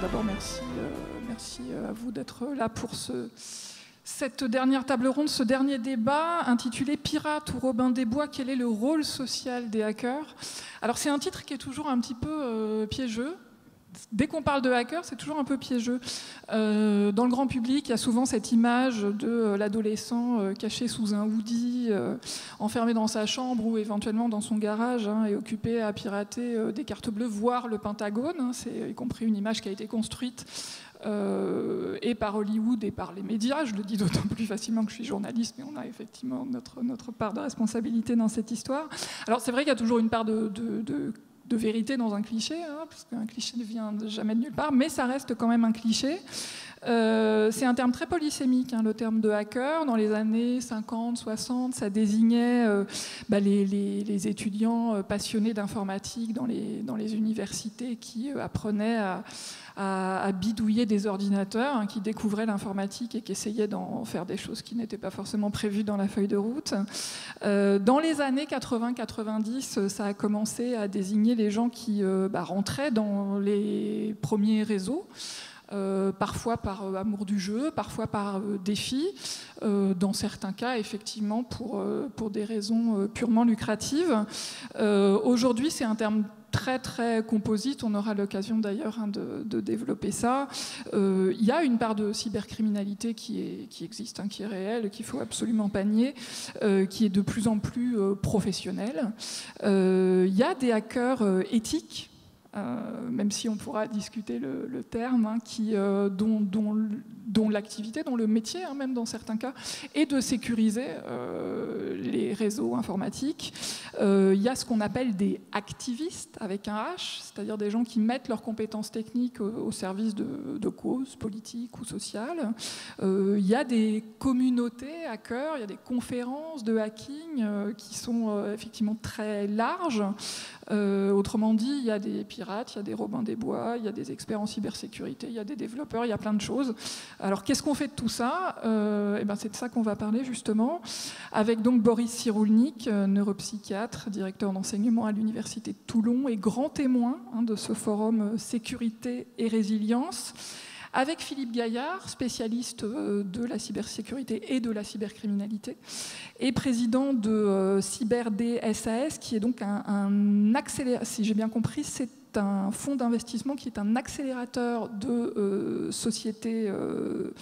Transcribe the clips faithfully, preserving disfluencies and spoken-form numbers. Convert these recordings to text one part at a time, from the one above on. D'abord, merci, euh, merci à vous d'être là pour ce, cette dernière table ronde, ce dernier débat intitulé « Pirates ou Robin des Bois, quel est le rôle social des hackers ?» Alors, c'est un titre qui est toujours un petit peu euh, piégeux. Dès qu'on parle de hackers, c'est toujours un peu piégeux. Euh, dans le grand public, il y a souvent cette image de euh, l'adolescent euh, caché sous un hoodie, euh, enfermé dans sa chambre ou éventuellement dans son garage, hein, et occupé à pirater euh, des cartes bleues, voire le Pentagone. Hein, c'est y compris une image qui a été construite euh, et par Hollywood et par les médias. Je le dis d'autant plus facilement que je suis journaliste, mais on a effectivement notre, notre part de responsabilité dans cette histoire. Alors c'est vrai qu'il y a toujours une part de... de, de de vérité dans un cliché, hein, parce qu'un cliché ne vient jamais de nulle part, mais ça reste quand même un cliché. Euh, c'est un terme très polysémique, hein, le terme de hacker. Dans les années cinquante, soixante, ça désignait euh, bah, les, les, les étudiants euh, passionnés d'informatique dans les, dans les universités qui euh, apprenaient à, à, à bidouiller des ordinateurs, hein, qui découvraient l'informatique et qui essayaient d'en faire des choses qui n'étaient pas forcément prévues dans la feuille de route. Euh, dans les années quatre-vingts quatre-vingt-dix, ça a commencé à désigner les gens qui euh, bah, rentraient dans les premiers réseaux, Euh, parfois par euh, amour du jeu, parfois par euh, défi, euh, dans certains cas effectivement pour, euh, pour des raisons euh, purement lucratives. Euh, aujourd'hui, c'est un terme très très composite, on aura l'occasion d'ailleurs hein, de, de développer ça. Euh, il y a une part de cybercriminalité qui, est, qui existe, hein, qui est réelle, qu'il faut absolument panier, euh, qui est de plus en plus euh, professionnelle. Euh, il y a des hackers euh, éthiques, Euh, même si on pourra discuter le, le terme, hein, qui, euh, dont, dont, dont l'activité, dont le métier, hein, même dans certains cas, est de sécuriser euh, les réseaux informatiques. Euh, il y a ce qu'on appelle des activistes, avec un H, c'est-à-dire des gens qui mettent leurs compétences techniques au, au service de, de causes politiques ou sociales. Euh, il y a des communautés hackers, il y a des conférences de hacking euh, qui sont euh, effectivement très larges. Euh, autrement dit, il y a des pirates, il y a des Robins des Bois, il y a des experts en cybersécurité, il y a des développeurs, il y a plein de choses. Alors qu'est-ce qu'on fait de tout ça? euh, ben, C'est de ça qu'on va parler justement, avec donc Boris Cyrulnik, neuropsychiatre, directeur d'enseignement à l'Université de Toulon et grand témoin hein, de ce forum Sécurité et Résilience, avec Philippe Gaillard, spécialiste de la cybersécurité et de la cybercriminalité, et président de CyberDSAS, qui est donc un, un accélérateur, si j'ai bien compris, c'est un fonds d'investissement qui est un accélérateur de euh, sociétés euh,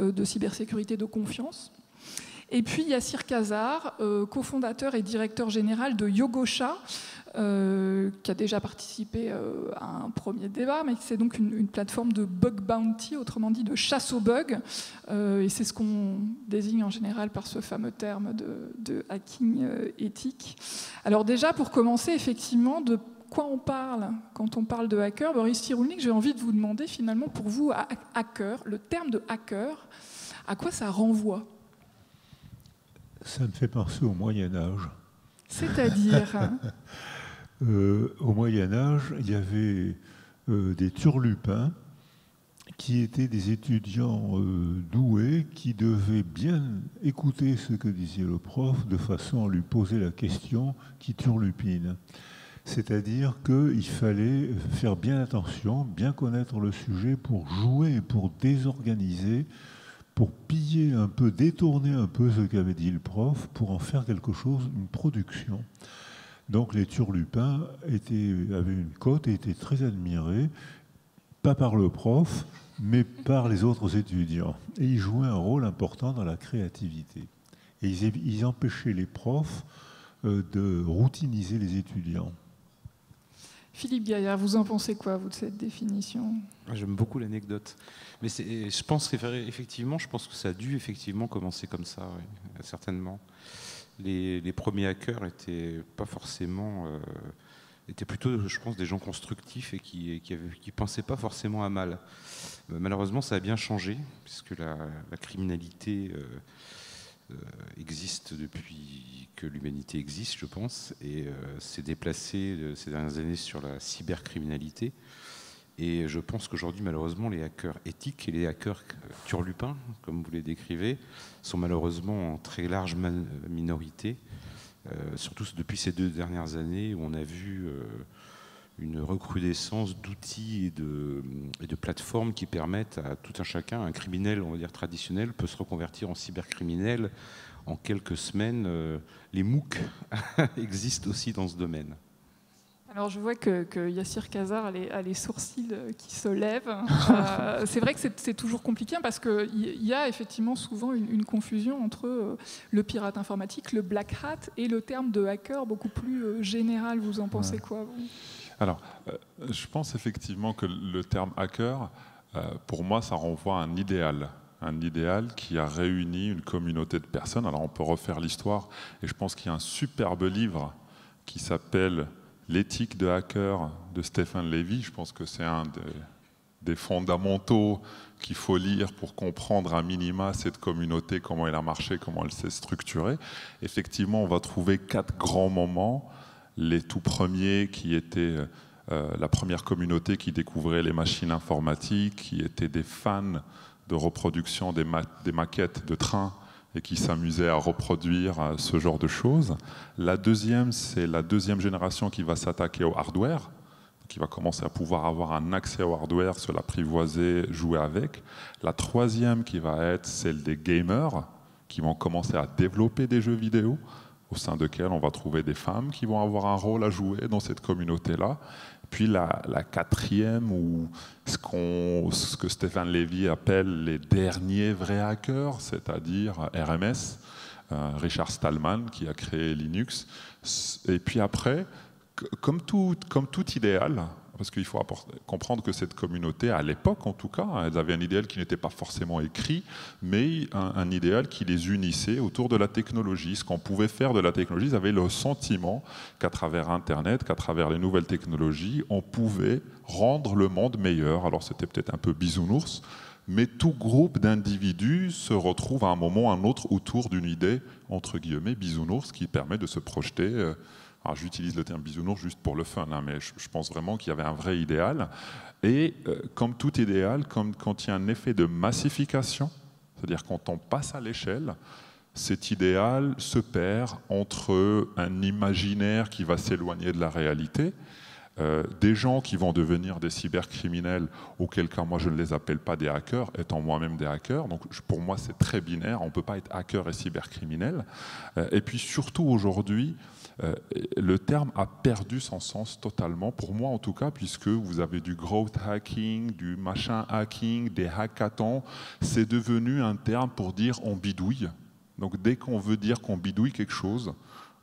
de cybersécurité de confiance. Et puis Yassir Kazar, euh, cofondateur et directeur général de Yogosha, Euh, qui a déjà participé euh, à un premier débat, mais c'est donc une, une plateforme de bug bounty, autrement dit de chasse aux bugs, euh, et c'est ce qu'on désigne en général par ce fameux terme de, de hacking euh, éthique. Alors déjà, pour commencer, effectivement, de quoi on parle quand on parle de hacker? Boris Cyrulnik, j'ai envie de vous demander finalement, pour vous, à hacker, le terme de hacker, à quoi ça renvoie? Ça me fait penser au Moyen-Âge. C'est-à-dire Euh, au Moyen-Âge, il y avait euh, des turlupins qui étaient des étudiants euh, doués qui devaient bien écouter ce que disait le prof de façon à lui poser la question qui turlupine. C'est-à-dire qu'il fallait faire bien attention, bien connaître le sujet pour jouer, pour désorganiser, pour piller un peu, détourner un peu ce qu'avait dit le prof pour en faire quelque chose, une production. Donc les turlupins étaient, avaient une cote et étaient très admirés, pas par le prof, mais par les autres étudiants. Et ils jouaient un rôle important dans la créativité. Et ils, ils empêchaient les profs euh, de routiniser les étudiants. Philippe Gaillard, vous en pensez quoi, vous, de cette définition? J'aime beaucoup l'anecdote. Mais je pense, effectivement, je pense que ça a dû effectivement commencer comme ça, oui, certainement. Les, les premiers hackers étaient pas forcément, euh, étaient plutôt, je pense, des gens constructifs et qui, qui, avaient, qui pensaient pas forcément à mal. Malheureusement, ça a bien changé puisque la, la criminalité euh, existe depuis que l'humanité existe, je pense, et euh, s'est déplacée ces dernières années sur la cybercriminalité. Et je pense qu'aujourd'hui, malheureusement, les hackers éthiques et les hackers turlupins, comme vous les décrivez, sont malheureusement en très large minorité, euh, surtout depuis ces deux dernières années où on a vu euh, une recrudescence d'outils et de, et de plateformes qui permettent à tout un chacun, un criminel, on va dire traditionnel, peut se reconvertir en cybercriminel. En quelques semaines, euh, les MOOC existent aussi dans ce domaine. Alors je vois que, que Yassir Kazar a les, a les sourcils qui se lèvent. euh, c'est vrai que c'est toujours compliqué parce qu'il y a effectivement souvent une, une confusion entre euh, le pirate informatique, le black hat et le terme de hacker beaucoup plus euh, général. Vous en pensez ouais. quoi vous ? Alors, euh, je pense effectivement que le terme hacker, euh, pour moi, ça renvoie à un idéal. Un idéal qui a réuni une communauté de personnes. Alors on peut refaire l'histoire et je pense qu'il y a un superbe livre qui s'appelle L'éthique de hacker de Stephen Levy. Je pense que c'est un des, des fondamentaux qu'il faut lire pour comprendre à minima cette communauté, comment elle a marché, comment elle s'est structurée. Effectivement, on va trouver quatre grands moments. Les tout premiers qui étaient euh, la première communauté qui découvrait les machines informatiques, qui étaient des fans de reproduction des, ma des maquettes de trains et qui s'amusaient à reproduire euh, ce genre de choses. La deuxième, c'est la deuxième génération qui va s'attaquer au hardware, qui va commencer à pouvoir avoir un accès au hardware, se l'apprivoiser, jouer avec. La troisième qui va être celle des gamers, qui vont commencer à développer des jeux vidéo, au sein desquels on va trouver des femmes qui vont avoir un rôle à jouer dans cette communauté-là. Puis la, la quatrième, ou ce, qu'on, ce que Stephen Levy appelle les derniers vrais hackers, c'est-à-dire R M S, euh, Richard Stallman, qui a créé Linux. Et puis après, comme tout, comme tout idéal, parce qu'il faut comprendre que cette communauté, à l'époque en tout cas, elle avait un idéal qui n'était pas forcément écrit, mais un, un idéal qui les unissait autour de la technologie. Ce qu'on pouvait faire de la technologie, ils avaient le sentiment qu'à travers Internet, qu'à travers les nouvelles technologies, on pouvait rendre le monde meilleur. Alors c'était peut-être un peu bisounours, mais tout groupe d'individus se retrouve à un moment ou à un autre autour d'une idée, entre guillemets, bisounours, qui permet de se projeter... Euh, Alors j'utilise le terme bisounours juste pour le fun, hein, mais je pense vraiment qu'il y avait un vrai idéal. Et euh, comme tout idéal, comme, quand il y a un effet de massification, c'est-à-dire quand on passe à l'échelle, cet idéal se perd entre un imaginaire qui va s'éloigner de la réalité, euh, des gens qui vont devenir des cybercriminels, auquel cas moi je ne les appelle pas des hackers, étant moi-même des hackers. Donc pour moi c'est très binaire, on ne peut pas être hacker et cybercriminel. Euh, et puis surtout aujourd'hui, Euh, le terme a perdu son sens totalement, pour moi en tout cas, puisque vous avez du growth hacking, du machin hacking, des hackathons, c'est devenu un terme pour dire on bidouille. Donc dès qu'on veut dire qu'on bidouille quelque chose,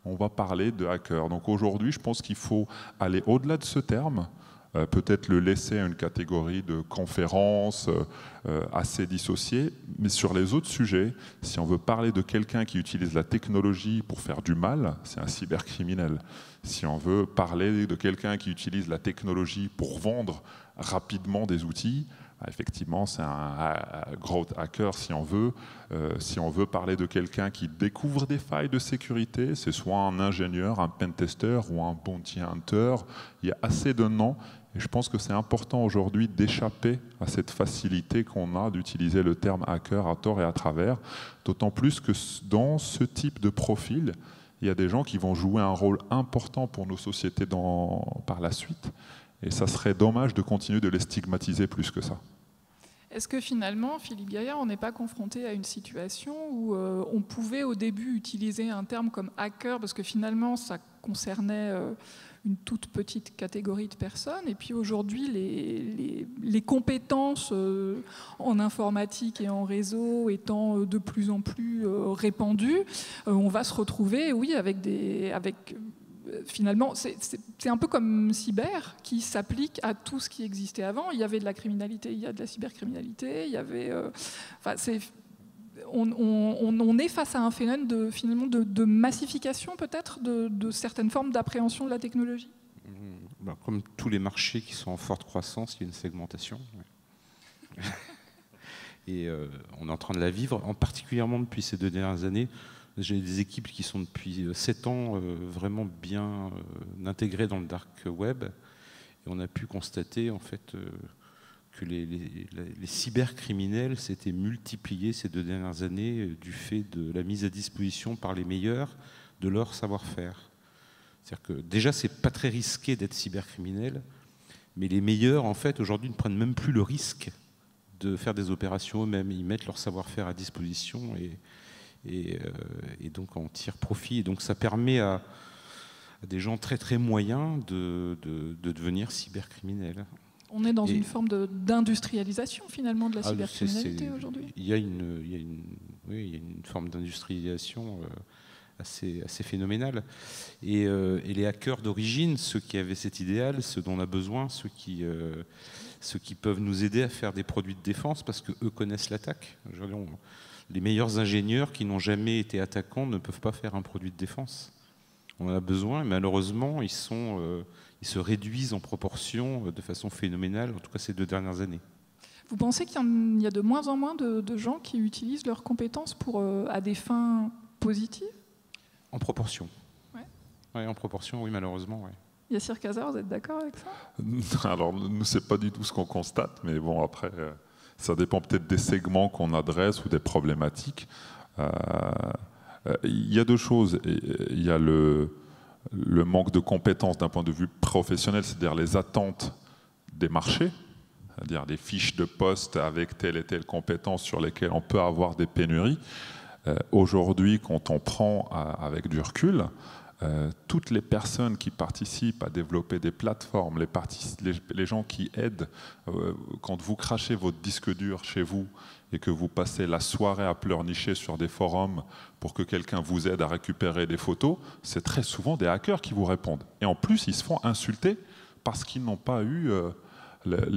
on va parler de hacker. Donc aujourd'hui, je pense qu'il faut aller au-delà de ce terme, euh, peut-être le laisser à une catégorie de conférences euh, assez dissociée, mais sur les autres sujets, si on veut parler de quelqu'un qui utilise la technologie pour faire du mal, c'est un cybercriminel. Si on veut parler de quelqu'un qui utilise la technologie pour vendre rapidement des outils, effectivement, c'est un growth hacker, si on veut. Euh, si on veut parler de quelqu'un qui découvre des failles de sécurité, c'est soit un ingénieur, un pentester ou un bounty hunter. Il y a assez de noms. Et je pense que c'est important aujourd'hui d'échapper à cette facilité qu'on a d'utiliser le terme hacker à tort et à travers. D'autant plus que dans ce type de profil, il y a des gens qui vont jouer un rôle important pour nos sociétés dans, par la suite. Et ça serait dommage de continuer de les stigmatiser plus que ça. Est-ce que finalement, Philippe Gaillard, on n'est pas confronté à une situation où euh, on pouvait au début utiliser un terme comme hacker, parce que finalement ça concernait euh, une toute petite catégorie de personnes, et puis aujourd'hui les, les, les compétences euh, en informatique et en réseau étant de plus en plus euh, répandues, euh, on va se retrouver, oui, avec des... avec, finalement, c'est un peu comme cyber qui s'applique à tout ce qui existait avant. Il y avait de la criminalité, il y a de la cybercriminalité, il y avait... Euh, enfin, on, on, on est face à un phénomène de, finalement, de, de massification, peut-être, de, de certaines formes d'appréhension de la technologie. Comme tous les marchés qui sont en forte croissance, il y a une segmentation. Ouais. Et euh, on est en train de la vivre, en particulièrement depuis ces deux dernières années. J'ai des équipes qui sont depuis sept ans euh, vraiment bien euh, intégrées dans le dark web. Et on a pu constater en fait, euh, que les, les, les cybercriminels s'étaient multipliés ces deux dernières années euh, du fait de la mise à disposition par les meilleurs de leur savoir-faire. C'est-à-dire que déjà, c'est pas très risqué d'être cybercriminel, mais les meilleurs, en fait, aujourd'hui, ne prennent même plus le risque de faire des opérations eux-mêmes. Ils mettent leur savoir-faire à disposition et, et, euh, et donc en tirent profit. Et donc ça permet à, à des gens très très moyens de, de, de devenir cybercriminels. On est dans et, une forme d'industrialisation finalement de la ah, cybercriminalité aujourd'hui. Il y a une, il y a une, oui, il y a une forme d'industrialisation euh, assez, assez phénoménale. Et, euh, et les hackers d'origine, ceux qui avaient cet idéal, ceux dont on a besoin, ceux qui... Euh, ceux qui peuvent nous aider à faire des produits de défense parce qu'eux connaissent l'attaque. Les meilleurs ingénieurs qui n'ont jamais été attaquants ne peuvent pas faire un produit de défense. On en a besoin, et malheureusement, ils, sont, euh, ils se réduisent en proportion de façon phénoménale, en tout cas ces deux dernières années. Vous pensez qu'il y a de moins en moins de, de gens qui utilisent leurs compétences pour, euh, à des fins positives? En proportion. Ouais. Ouais, en proportion, oui, malheureusement, oui. Yassir Kazar, vous êtes d'accord avec ça? Alors, nous, ce n'est pas du tout ce qu'on constate, mais bon, après, ça dépend peut-être des segments qu'on adresse ou des problématiques. Il euh, y a deux choses. Il y a le, le manque de compétences d'un point de vue professionnel, c'est-à-dire les attentes des marchés, c'est-à-dire des fiches de poste avec telle et telle compétence sur lesquelles on peut avoir des pénuries. Euh, Aujourd'hui, quand on prend avec du recul, Euh, toutes les personnes qui participent à développer des plateformes, les, les, les gens qui aident, euh, quand vous crachez votre disque dur chez vous et que vous passez la soirée à pleurnicher sur des forums pour que quelqu'un vous aide à récupérer des photos, c'est très souvent des hackers qui vous répondent. Et en plus, ils se font insulter parce qu'ils n'ont pas eu... Euh,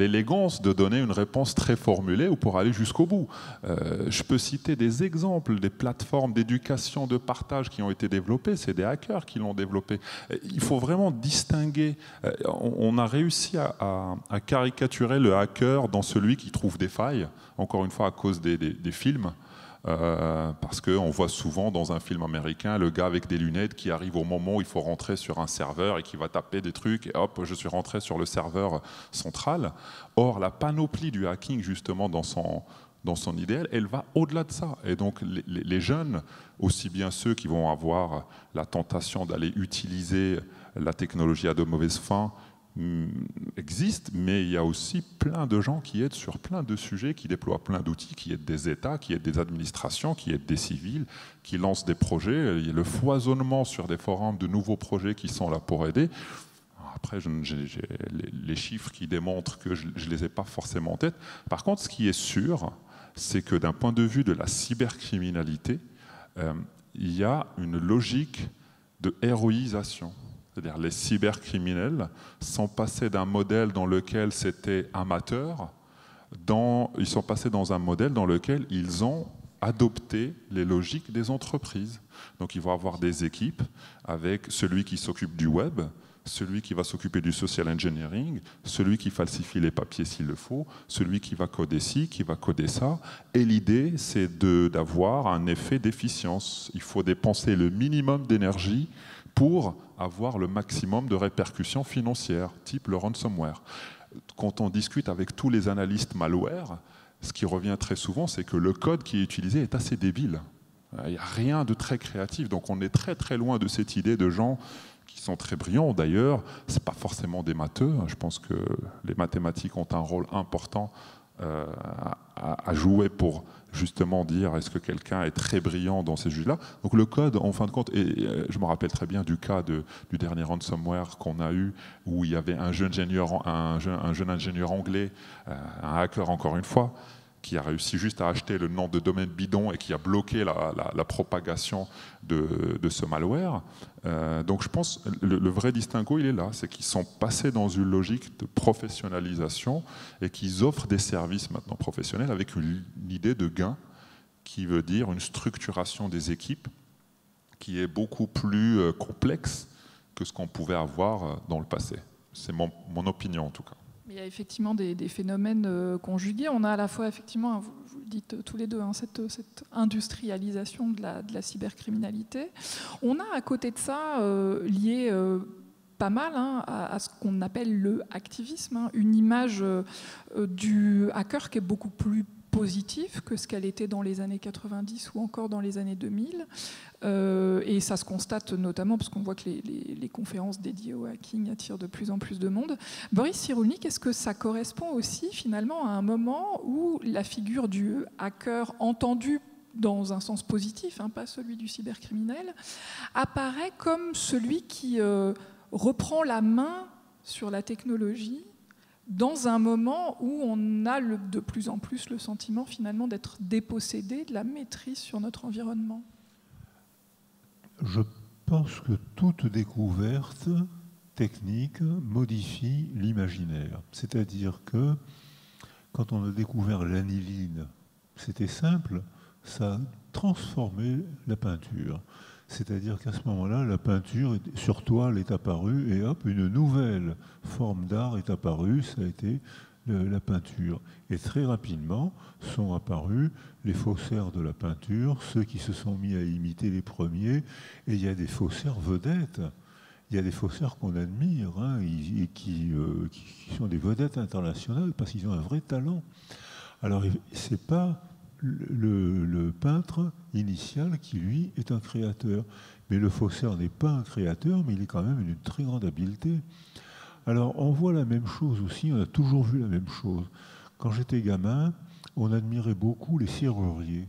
l'élégance de donner une réponse très formulée ou pour aller jusqu'au bout. Euh, je peux citer des exemples, des plateformes d'éducation, de partage qui ont été développées, c'est des hackers qui l'ont développé. Il faut vraiment distinguer, on a réussi à, à, à caricaturer le hacker dans celui qui trouve des failles, encore une fois à cause des, des, des films, Euh, parce qu'on voit souvent dans un film américain le gars avec des lunettes qui arrive au moment où il faut rentrer sur un serveur et qui va taper des trucs et hop, je suis rentré sur le serveur central. Or, la panoplie du hacking, justement, dans son, dans son idéal, elle va au-delà de ça. Et donc, les, les jeunes, aussi bien ceux qui vont avoir la tentation d'aller utiliser la technologie à de mauvaises fins, existe, mais il y a aussi plein de gens qui aident sur plein de sujets, qui déploient plein d'outils, qui aident des États, qui aident des administrations, qui aident des civils, qui lancent des projets. Il y a le foisonnement sur des forums de nouveaux projets qui sont là pour aider. Après, je, j'ai, j'ai les chiffres qui démontrent que je ne les ai pas forcément en tête. Par contre, ce qui est sûr, c'est que d'un point de vue de la cybercriminalité, euh, il y a une logique de héroïsation. C'est-à-dire les cybercriminels sont passés d'un modèle dans lequel c'était amateur, dans, ils sont passés dans un modèle dans lequel ils ont adopté les logiques des entreprises. Donc ils vont avoir des équipes avec celui qui s'occupe du web, celui qui va s'occuper du social engineering, celui qui falsifie les papiers s'il le faut, celui qui va coder ci, qui va coder ça. Et l'idée, c'est d'avoir un effet d'efficience. Il faut dépenser le minimum d'énergie pour avoir le maximum de répercussions financières, type le ransomware. Quand on discute avec tous les analystes malware, ce qui revient très souvent, c'est que le code qui est utilisé est assez débile. Il n'y a rien de très créatif, donc on est très très loin de cette idée de gens qui sont très brillants d'ailleurs. Ce n'est pas forcément des matheux, je pense que les mathématiques ont un rôle important Euh, à, à jouer pour justement dire est-ce que quelqu'un est très brillant dans ces juges-là. Donc le code, en fin de compte, et je me rappelle très bien du cas de, du dernier ransomware qu'on a eu où il y avait un jeune ingénieur, un jeune, un jeune ingénieur anglais, euh, un hacker encore une fois, qui a réussi juste à acheter le nom de domaine bidon et qui a bloqué la, la, la propagation de, de ce malware. Euh, donc je pense que le, le vrai distinguo, il est là, c'est qu'ils sont passés dans une logique de professionnalisation et qu'ils offrent des services maintenant professionnels avec une, une idée de gain qui veut dire une structuration des équipes qui est beaucoup plus complexe que ce qu'on pouvait avoir dans le passé. C'est mon, mon opinion en tout cas. Il y a effectivement des, des phénomènes euh, conjugués. On a à la fois, effectivement, vous, vous le dites tous les deux, hein, cette, cette industrialisation de la, de la cybercriminalité. On a à côté de ça, euh, lié euh, pas mal hein, à, à ce qu'on appelle le activisme, hein, une image euh, du hacker qui est beaucoup plus positif que ce qu'elle était dans les années quatre-vingt-dix ou encore dans les années deux mille. Euh, et ça se constate notamment parce qu'on voit que les, les, les conférences dédiées au hacking attirent de plus en plus de monde. Boris Cyrulnik, est-ce que ça correspond aussi finalement à un moment où la figure du hacker entendu dans un sens positif, hein, pas celui du cybercriminel, apparaît comme celui qui euh, reprend la main sur la technologie dans un moment où on a le, de plus en plus le sentiment finalement d'être dépossédé de la maîtrise sur notre environnement? Je pense que toute découverte technique modifie l'imaginaire. C'est-à-dire que quand on a découvert l'aniline, c'était simple, ça a transformé la peinture. C'est-à-dire qu'à ce moment-là, la peinture sur toile est apparue et hop, une nouvelle forme d'art est apparue, ça a été le, la peinture. Et très rapidement sont apparus les faussaires de la peinture, ceux qui se sont mis à imiter les premiers, et il y a des faussaires vedettes. Il y a des faussaires qu'on admire, hein, et qui, euh, qui sont des vedettes internationales parce qu'ils ont un vrai talent. Alors, c'est pas... Le, le peintre initial qui, lui, est un créateur. Mais le faussaire n'est pas un créateur, mais il est quand même d'une très grande habileté. Alors, on voit la même chose aussi, on a toujours vu la même chose. Quand j'étais gamin, on admirait beaucoup les serruriers,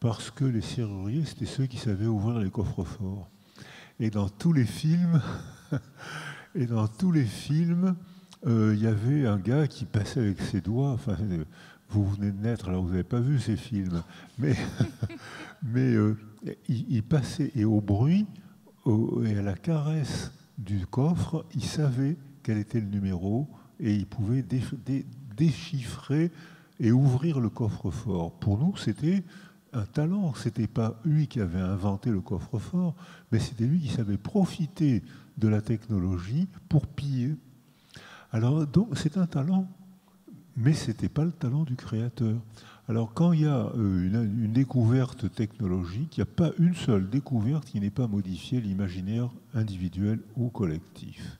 parce que les serruriers, c'était ceux qui savaient ouvrir les coffres-forts. Et dans tous les films, et dans tous les films, euh, y avait un gars qui passait avec ses doigts... Enfin, vous venez de naître, alors vous n'avez pas vu ces films, mais, mais euh, il, il passait, et au bruit, au, et à la caresse du coffre, il savait quel était le numéro, et il pouvait dé, dé, déchiffrer et ouvrir le coffre-fort. Pour nous, c'était un talent, c'était pas lui qui avait inventé le coffre-fort, mais c'était lui qui savait profiter de la technologie pour piller. Alors, donc, c'est un talent. Mais ce n'était pas le talent du créateur. Alors quand il y a une, une découverte technologique, il n'y a pas une seule découverte qui n'ait pas modifié l'imaginaire individuel ou collectif.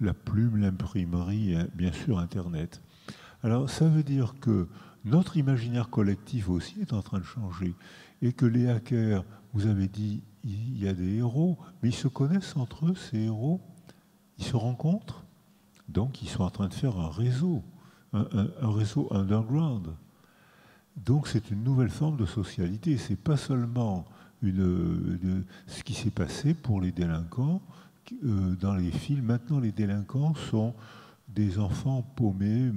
La plume, l'imprimerie et bien sûr Internet. Alors ça veut dire que notre imaginaire collectif aussi est en train de changer. Et que les hackers, vous avez dit, il y a des héros, mais ils se connaissent entre eux, ces héros. Ils se rencontrent, donc ils sont en train de faire un réseau. Un, un, un réseau underground. Donc c'est une nouvelle forme de socialité. Ce n'est pas seulement une, une, ce qui s'est passé pour les délinquants euh, dans les films. Maintenant, les délinquants sont des enfants paumés,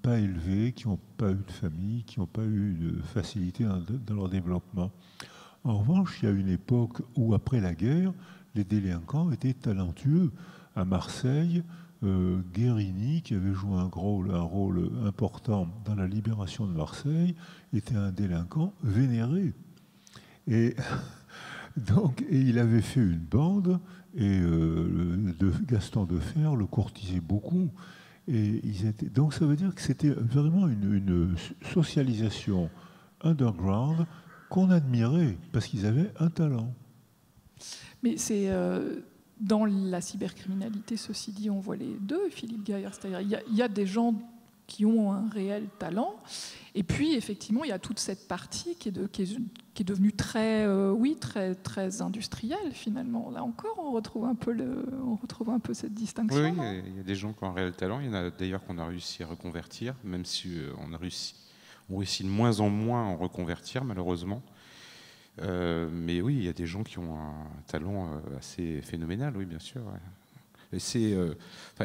pas élevés, qui n'ont pas eu de famille, qui n'ont pas eu de facilité dans, dans leur développement. En revanche, il y a une époque où, après la guerre, les délinquants étaient talentueux. À Marseille, Euh, Guérini, qui avait joué un rôle, un rôle important dans la libération de Marseille, était un délinquant vénéré. Et, donc, et il avait fait une bande, et euh, de Gaston Deferre le courtisait beaucoup. Et ils étaient, donc ça veut dire que c'était vraiment une, une socialisation underground qu'on admirait, parce qu'ils avaient un talent. Mais c'est... Euh Dans la cybercriminalité, ceci dit, on voit les deux, Philippe Gaillard, c'est-à-dire il y, y a des gens qui ont un réel talent, et puis effectivement, il y a toute cette partie qui est, de, qui est, qui est devenue très, euh, oui, très, très industrielle, finalement. Là encore, on retrouve un peu, le, on retrouve un peu cette distinction. Oui, oui, il y a des gens qui ont un réel talent, il y en a d'ailleurs qu'on a réussi à reconvertir, même si on a réussi, on réussit de moins en moins à en reconvertir, malheureusement. Euh, mais oui, il y a des gens qui ont un talent assez phénoménal, oui, bien sûr. Ouais. Et euh,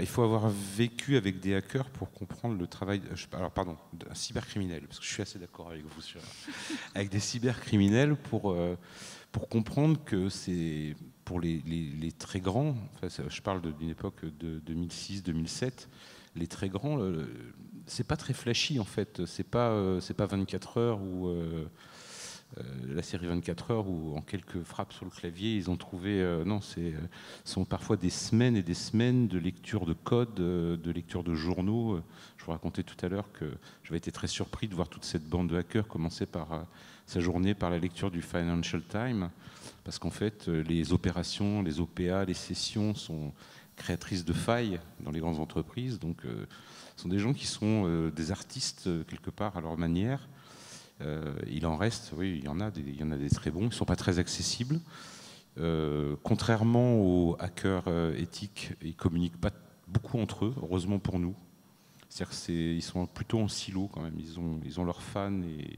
il faut avoir vécu avec des hackers pour comprendre le travail... De, alors, pardon, d'un cybercriminel, parce que je suis assez d'accord avec vous sur... avec des cybercriminels pour, euh, pour comprendre que c'est... Pour les, les, les très grands, enfin, je parle d'une époque de deux mille six deux mille sept, les très grands, euh, c'est pas très flashy, en fait. C'est pas, euh, c'est pas vingt-quatre heures ou... Euh, la série vingt-quatre heures où en quelques frappes sur le clavier ils ont trouvé euh, non, c'est euh, sont parfois des semaines et des semaines de lecture de code, euh, de lecture de journaux. Je vous racontais tout à l'heure que j'avais été très surpris de voir toute cette bande de hackers commencer par euh, sa journée par la lecture du Financial Times, parce qu'en fait euh, les opérations, les O P A, les sessions sont créatrices de failles dans les grandes entreprises. Donc, euh, ce sont des gens qui sont euh, des artistes euh, quelque part à leur manière. Euh, il en reste, oui, il y en a des, il y en a des très bons. Ils ne sont pas très accessibles. Euh, contrairement aux hackers euh, éthiques, ils ne communiquent pas beaucoup entre eux, heureusement pour nous. C'est-à-dire qu'ils sont plutôt en silo quand même. Ils ont, ils ont leurs fans et, et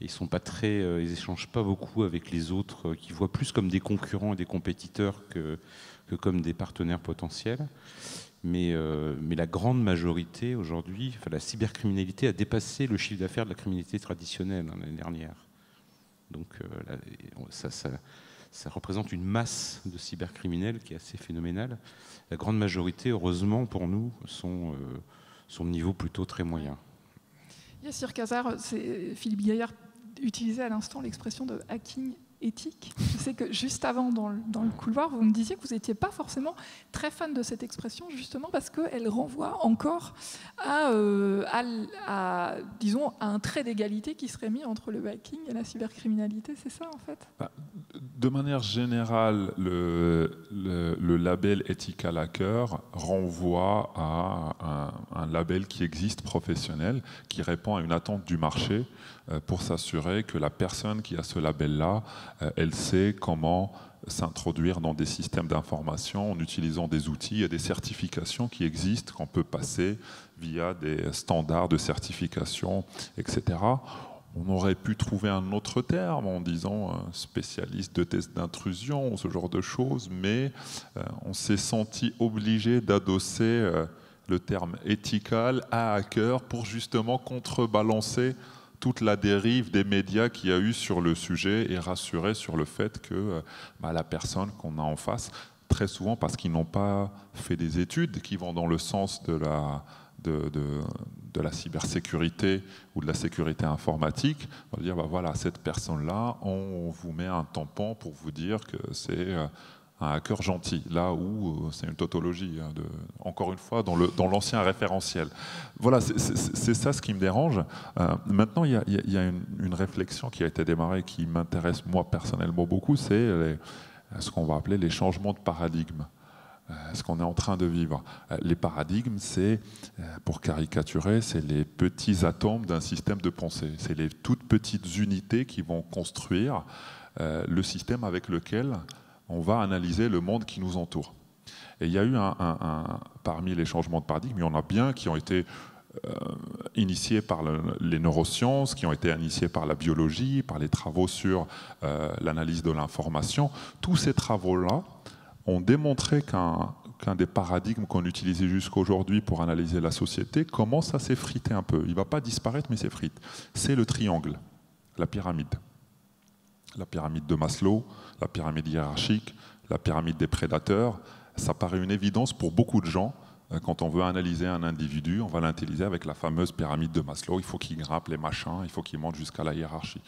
ils sont pas très, euh, ils échangent pas beaucoup avec les autres, euh, qui voient plus comme des concurrents et des compétiteurs que, que comme des partenaires potentiels. Mais, euh, mais la grande majorité aujourd'hui, enfin, la cybercriminalité a dépassé le chiffre d'affaires de la criminalité traditionnelle hein, l'année dernière. Donc euh, là, ça, ça, ça représente une masse de cybercriminels qui est assez phénoménale. La grande majorité, heureusement pour nous, sont euh, son niveau plutôt très moyen. Yassir Kazar, Philippe Gaillard utilisait à l'instant l'expression de hacking éthique. Je sais que juste avant, dans le, dans le couloir, vous me disiez que vous n'étiez pas forcément très fan de cette expression, justement parce qu'elle renvoie encore à, euh, à, à, disons, à un trait d'égalité qui serait mis entre le hacking et la cybercriminalité. C'est ça, en fait? De manière générale, le, le, le label ethical hacker renvoie à un, un label qui existe professionnel, qui répond à une attente du marché euh, pour s'assurer que la personne qui a ce label-là, elle sait comment s'introduire dans des systèmes d'information en utilisant des outils et des certifications qui existent, qu'on peut passer via des standards de certification, et cetera. On aurait pu trouver un autre terme en disant un spécialiste de tests d'intrusion, ce genre de choses, mais on s'est senti obligé d'adosser le terme ethical à hacker pour justement contrebalancer toute la dérive des médias qu'il y a eu sur le sujet et rassurer sur le fait que bah, la personne qu'on a en face, très souvent parce qu'ils n'ont pas fait des études qui vont dans le sens de la, de, de, de la cybersécurité ou de la sécurité informatique, on va dire bah, voilà, cette personne-là, on vous met un tampon pour vous dire que c'est un hacker gentil, là où c'est une tautologie, hein, de, encore une fois, dans le, dans l'ancien référentiel. Voilà, c'est ça ce qui me dérange. Euh, maintenant, il y a, y a une, une réflexion qui a été démarrée, qui m'intéresse moi personnellement beaucoup, c'est ce qu'on va appeler les changements de paradigme, euh, ce qu'on est en train de vivre. Euh, les paradigmes, c'est, euh, pour caricaturer, c'est les petits atomes d'un système de pensée, c'est les toutes petites unités qui vont construire euh, le système avec lequel on va analyser le monde qui nous entoure. Et il y a eu, un, un, un, parmi les changements de paradigme, il y en a bien qui ont été euh, initiés par le, les neurosciences, qui ont été initiés par la biologie, par les travaux sur euh, l'analyse de l'information. Tous ces travaux-là ont démontré qu'un qu'un des paradigmes qu'on utilisait jusqu'à aujourd'hui pour analyser la société commence à s'effriter un peu. Il ne va pas disparaître, mais s'effrite. C'est le triangle, la pyramide. La pyramide de Maslow, la pyramide hiérarchique, la pyramide des prédateurs, ça paraît une évidence pour beaucoup de gens. Quand on veut analyser un individu, on va l'analyser avec la fameuse pyramide de Maslow. Il faut qu'il grimpe les machins, il faut qu'il monte jusqu'à la hiérarchie.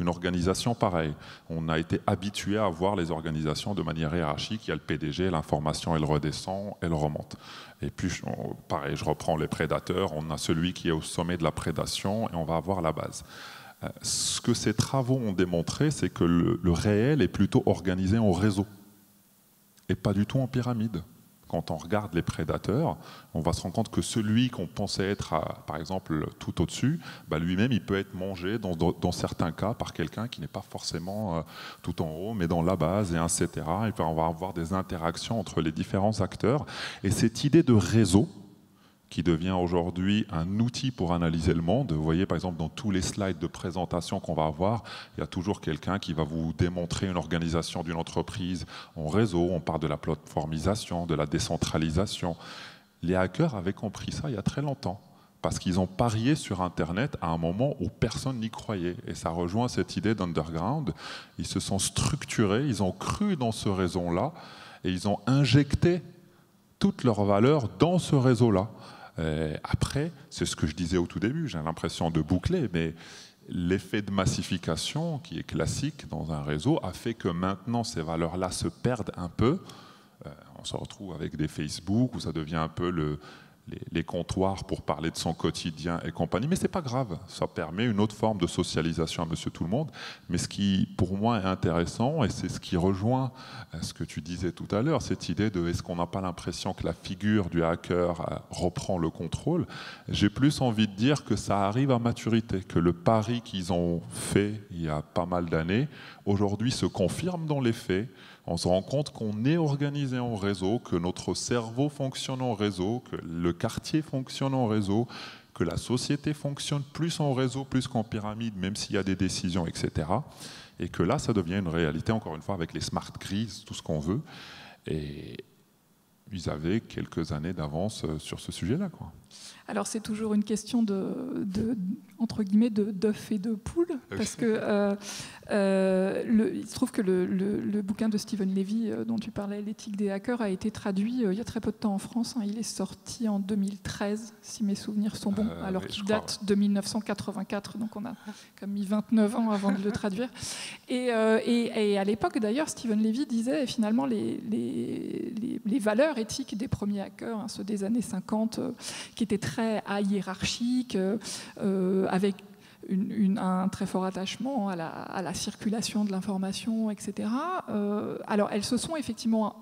Une organisation pareille. On a été habitué à voir les organisations de manière hiérarchique. Il y a le P D G, l'information, elle redescend, elle remonte. Et puis, pareil, je reprends les prédateurs. On a celui qui est au sommet de la prédation et on va avoir la base. Ce que ces travaux ont démontré, c'est que le, le réel est plutôt organisé en réseau et pas du tout en pyramide. Quand on regarde les prédateurs, on va se rendre compte que celui qu'on pensait être, à, par exemple, tout au-dessus, bah lui-même, il peut être mangé dans, dans, dans certains cas par quelqu'un qui n'est pas forcément euh, tout en haut, mais dans la base, et et cetera. Et puis on va avoir des interactions entre les différents acteurs. Et cette idée de réseau, qui devient aujourd'hui un outil pour analyser le monde. Vous voyez, par exemple, dans tous les slides de présentation qu'on va avoir, il y a toujours quelqu'un qui va vous démontrer une organisation d'une entreprise en réseau. On parle de la plateformisation, de la décentralisation. Les hackers avaient compris ça il y a très longtemps, parce qu'ils ont parié sur Internet à un moment où personne n'y croyait. Et ça rejoint cette idée d'underground. Ils se sont structurés, ils ont cru dans ce réseau-là, et ils ont injecté toutes leurs valeurs dans ce réseau-là. Et après, c'est ce que je disais au tout début, j'ai l'impression de boucler, mais l'effet de massification qui est classique dans un réseau a fait que maintenant ces valeurs-là se perdent un peu. Euh, on se retrouve avec des Facebook où ça devient un peu le, les, les comptoirs pour parler de son quotidien et compagnie, mais c'est pas grave, ça permet une autre forme de socialisation à monsieur tout le monde. Mais ce qui pour moi est intéressant, et c'est ce qui rejoint ce que tu disais tout à l'heure, cette idée de est-ce qu'on n'a pas l'impression que la figure du hacker reprend le contrôle, j'ai plus envie de dire que ça arrive à maturité, que le pari qu'ils ont fait il y a pas mal d'années aujourd'hui se confirme dans les faits. On se rend compte qu'on est organisé en réseau, que notre cerveau fonctionne en réseau, que le quartier fonctionne en réseau, que la société fonctionne plus en réseau, plus qu'en pyramide, même s'il y a des décisions, et cetera. Et que là, ça devient une réalité, encore une fois, avec les smart grids, tout ce qu'on veut. Et ils avaient quelques années d'avance sur ce sujet-là, quoi. Alors c'est toujours une question de, de entre guillemets d'œufs et de poules, parce que euh, euh, le, il se trouve que le, le, le bouquin de Stephen Levy euh, dont tu parlais, l'éthique des hackers, a été traduit euh, il y a très peu de temps en France, hein, il est sorti en deux mille treize si mes souvenirs sont bons, euh, alors oui, qu'il date crois, ouais. de mille neuf cent quatre-vingt-quatre, donc on a comme mis vingt-neuf ans avant de le traduire. Et, euh, et, et à l'époque d'ailleurs Stephen Levy disait finalement les, les, les, les valeurs éthiques des premiers hackers, hein, ceux des années cinquante, euh, qui étaient très à hiérarchique, euh, avec une, une, un très fort attachement à la, à la circulation de l'information, et cetera. Euh, alors, elles se sont effectivement,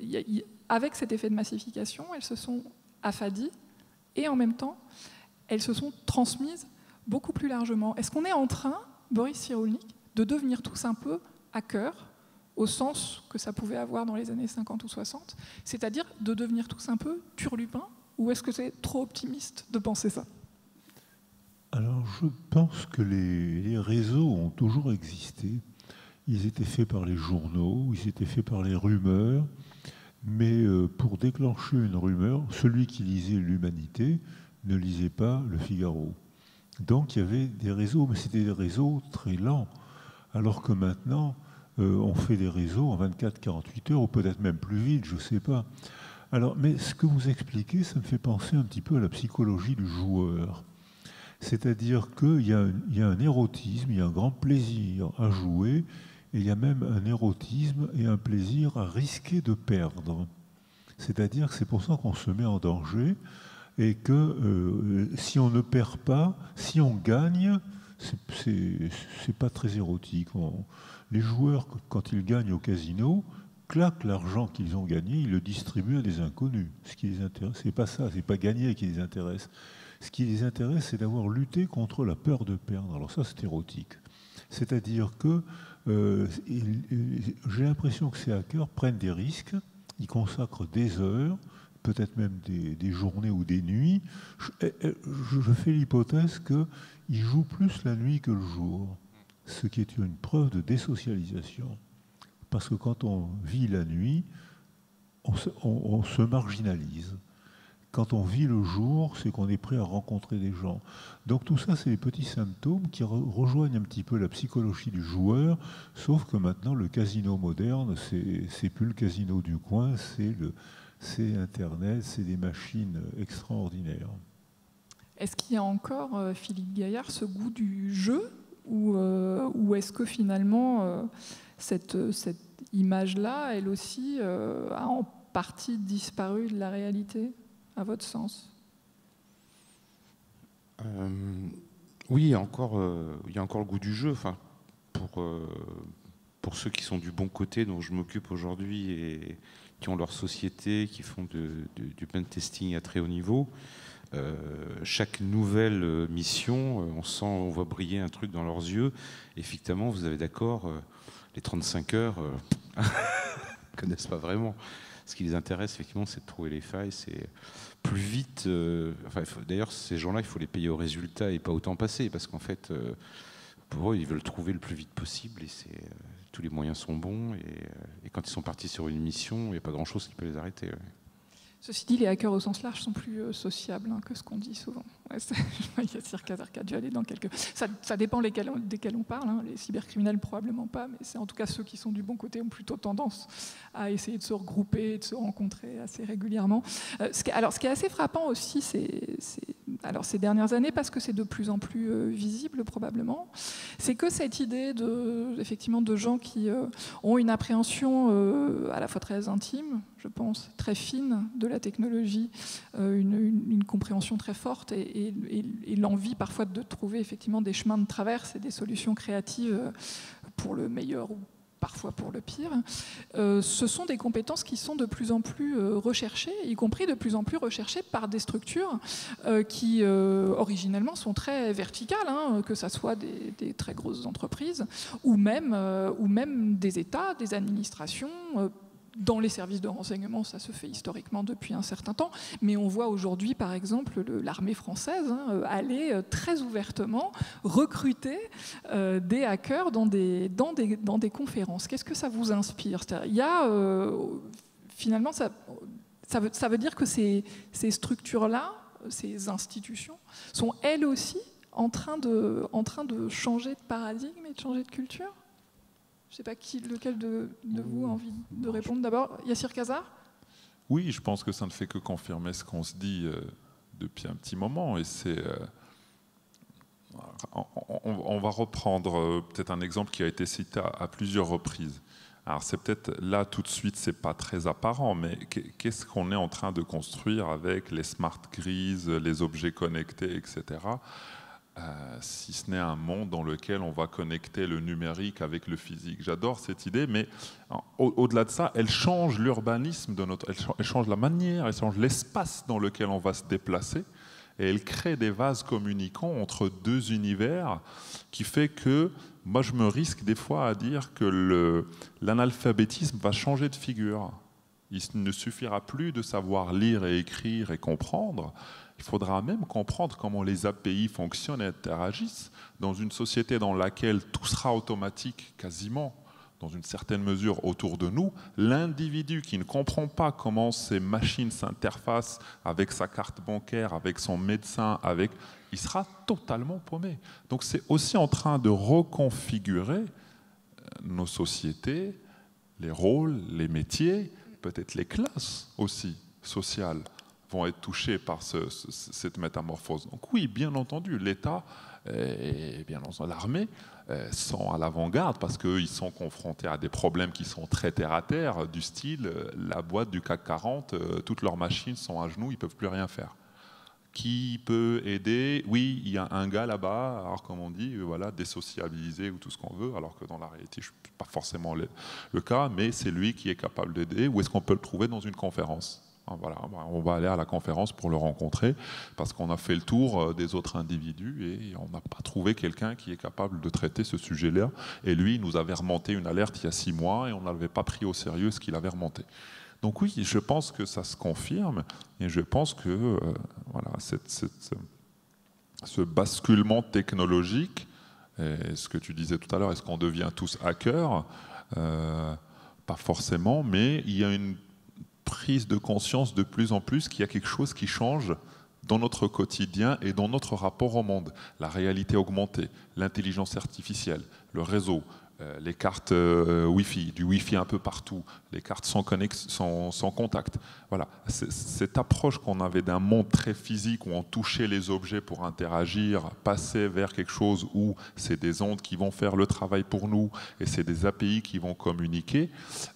y, y, avec cet effet de massification, elles se sont affadies et en même temps, elles se sont transmises beaucoup plus largement. Est-ce qu'on est en train, Boris Cyrulnik, de devenir tous un peu hackers, au sens que ça pouvait avoir dans les années cinquante ou soixante, c'est-à-dire de devenir tous un peu turlupins? Ou est-ce que c'est trop optimiste de penser ça? Alors, je pense que les, les réseaux ont toujours existé. Ils étaient faits par les journaux, ils étaient faits par les rumeurs. Mais pour déclencher une rumeur, celui qui lisait l'Humanité ne lisait pas le Figaro. Donc, il y avait des réseaux, mais c'était des réseaux très lents. Alors que maintenant, on fait des réseaux en vingt-quatre à quarante-huit heures, ou peut-être même plus vite, je ne sais pas. Alors, mais ce que vous expliquez, ça me fait penser un petit peu à la psychologie du joueur. C'est-à-dire qu'il y, y a un érotisme, il y a un grand plaisir à jouer, et il y a même un érotisme et un plaisir à risquer de perdre. C'est-à-dire que c'est pour ça qu'on se met en danger, et que euh, si on ne perd pas, si on gagne, c'est pas très érotique. On, les joueurs, quand ils gagnent au casino, claquent l'argent qu'ils ont gagné, ils le distribuent à des inconnus. Ce qui les intéresse, c'est pas ça, c'est pas gagner qui les intéresse. Ce qui les intéresse, c'est d'avoir lutté contre la peur de perdre. Alors ça, c'est érotique. C'est-à-dire que euh, j'ai l'impression que ces hackers prennent des risques, ils consacrent des heures, peut-être même des, des journées ou des nuits. Je, je fais l'hypothèse qu'ils jouent plus la nuit que le jour, ce qui est une preuve de désocialisation. Parce que quand on vit la nuit, on se, on, on se marginalise. Quand on vit le jour, c'est qu'on est prêt à rencontrer des gens. Donc tout ça, c'est des petits symptômes qui re- rejoignent un petit peu la psychologie du joueur, sauf que maintenant, le casino moderne, c'est plus le casino du coin, c'est Internet, c'est des machines extraordinaires. Est-ce qu'il y a encore, euh, Philippe Gaillard, ce goût du jeu, ou, euh, ou est-ce que finalement... Euh, Cette, cette image-là, elle aussi, euh, a en partie disparu de la réalité, à votre sens? euh, Oui, encore, euh, il y a encore le goût du jeu. Enfin, pour, euh, pour ceux qui sont du bon côté, dont je m'occupe aujourd'hui, et qui ont leur société, qui font de, de, du pentesting à très haut niveau, euh, chaque nouvelle mission, on sent, on voit briller un truc dans leurs yeux. Effectivement, vous avez d'accord, euh, les trente-cinq heures, euh, ne connaissent pas vraiment. Ce qui les intéresse, effectivement, c'est de trouver les failles. C'est plus vite. Euh, enfin, d'ailleurs, ces gens-là, il faut les payer au résultat et pas au temps passé, parce qu'en fait, euh, pour eux, ils veulent trouver le plus vite possible. Et c'est, euh, tous les moyens sont bons. Et, euh, et quand ils sont partis sur une mission, il n'y a pas grand-chose qui peut les arrêter. Ouais. Ceci dit, les hackers au sens large sont plus euh, sociables, hein, que ce qu'on dit souvent. Ouais, Yassir Kazar qui a dû aller dans quelques... Ça, ça dépend lesquels, desquels on parle, hein. Les cybercriminels probablement pas, mais c'est en tout cas ceux qui sont du bon côté ont plutôt tendance à essayer de se regrouper, de se rencontrer assez régulièrement. Euh, ce qui, alors ce qui est assez frappant aussi, c'est alors ces dernières années, parce que c'est de plus en plus euh, visible probablement, c'est que cette idée de, effectivement, de gens qui euh, ont une appréhension euh, à la fois très intime, je pense, très fine de la technologie, euh, une, une, une compréhension très forte et et, et, et l'envie parfois de trouver effectivement des chemins de traverse et des solutions créatives pour le meilleur ou parfois pour le pire, euh, ce sont des compétences qui sont de plus en plus euh, recherchées, y compris de plus en plus recherchées par des structures euh, qui, euh, originellement, sont très verticales, hein, que ce soit des, des très grosses entreprises ou même, euh, ou même des États, des administrations, euh, dans les services de renseignement, ça se fait historiquement depuis un certain temps, mais on voit aujourd'hui, par exemple, l'armée française hein, aller très ouvertement recruter euh, des hackers dans des, dans des, dans des conférences. Qu'est-ce que ça vous inspire? Il y a, euh, finalement, ça, ça, veut, ça veut dire que ces, ces structures-là, ces institutions, sont elles aussi en train de, en train de changer de paradigme et de changer de culture? Je ne sais pas qui, lequel de, de vous a envie de répondre d'abord. Yassir Kazar? Oui, je pense que ça ne fait que confirmer ce qu'on se dit euh, depuis un petit moment. Et c'est, euh, on, on, on va reprendre euh, peut-être un exemple qui a été cité à, à plusieurs reprises. Alors c'est peut-être là tout de suite, c'est pas très apparent, mais qu'est-ce qu'on est en train de construire avec les smart grids, les objets connectés, et cetera. Euh, si ce n'est un monde dans lequel on va connecter le numérique avec le physique. J'adore cette idée, mais au-delà au de ça, elle change l'urbanisme, elle, ch elle change la manière, elle change l'espace dans lequel on va se déplacer, et elle crée des vases communicants entre deux univers qui fait que, moi je me risque des fois à dire que l'analphabétisme va changer de figure. Il ne suffira plus de savoir lire et écrire et comprendre, il faudra même comprendre comment les A P I fonctionnent et interagissent dans une société dans laquelle tout sera automatique quasiment, dans une certaine mesure autour de nous. L'individu qui ne comprend pas comment ces machines s'interfacent avec sa carte bancaire, avec son médecin, avec, il sera totalement paumé. Donc c'est aussi en train de reconfigurer nos sociétés, les rôles, les métiers, peut-être les classes aussi sociales vont être touchés par ce, ce, cette métamorphose. Donc oui, bien entendu, l'État et bien entendu l'armée sont à l'avant-garde parce qu'eux, ils sont confrontés à des problèmes qui sont très terre-à-terre, du style la boîte du CAC quarante, toutes leurs machines sont à genoux, ils ne peuvent plus rien faire. Qui peut aider? Oui, il y a un gars là-bas, alors comme on dit, voilà, désociabilisé ou tout ce qu'on veut, alors que dans la réalité, ce n'est pas forcément le, le cas, mais c'est lui qui est capable d'aider. Où est-ce qu'on peut le trouver? Dans une conférence. Voilà, on va aller à la conférence pour le rencontrer parce qu'on a fait le tour des autres individus et on n'a pas trouvé quelqu'un qui est capable de traiter ce sujet-là. Et lui, il nous avait remonté une alerte il y a six mois et on n'avait pas pris au sérieux ce qu'il avait remonté. Donc oui, je pense que ça se confirme et je pense que euh, voilà, cette, cette, ce basculement technologique, et ce que tu disais tout à l'heure, est-ce qu'on devient tous hackers? euh, Pas forcément, mais il y a une prise de conscience de plus en plus qu'il y a quelque chose qui change dans notre quotidien et dans notre rapport au monde. La réalité augmentée, l'intelligence artificielle, le réseau, euh, les cartes euh, Wi-Fi, du Wi-Fi un peu partout, les cartes sans, sans, sans contact. Voilà. Cette approche qu'on avait d'un monde très physique où on touchait les objets pour interagir, passait vers quelque chose où c'est des ondes qui vont faire le travail pour nous et c'est des A P I qui vont communiquer.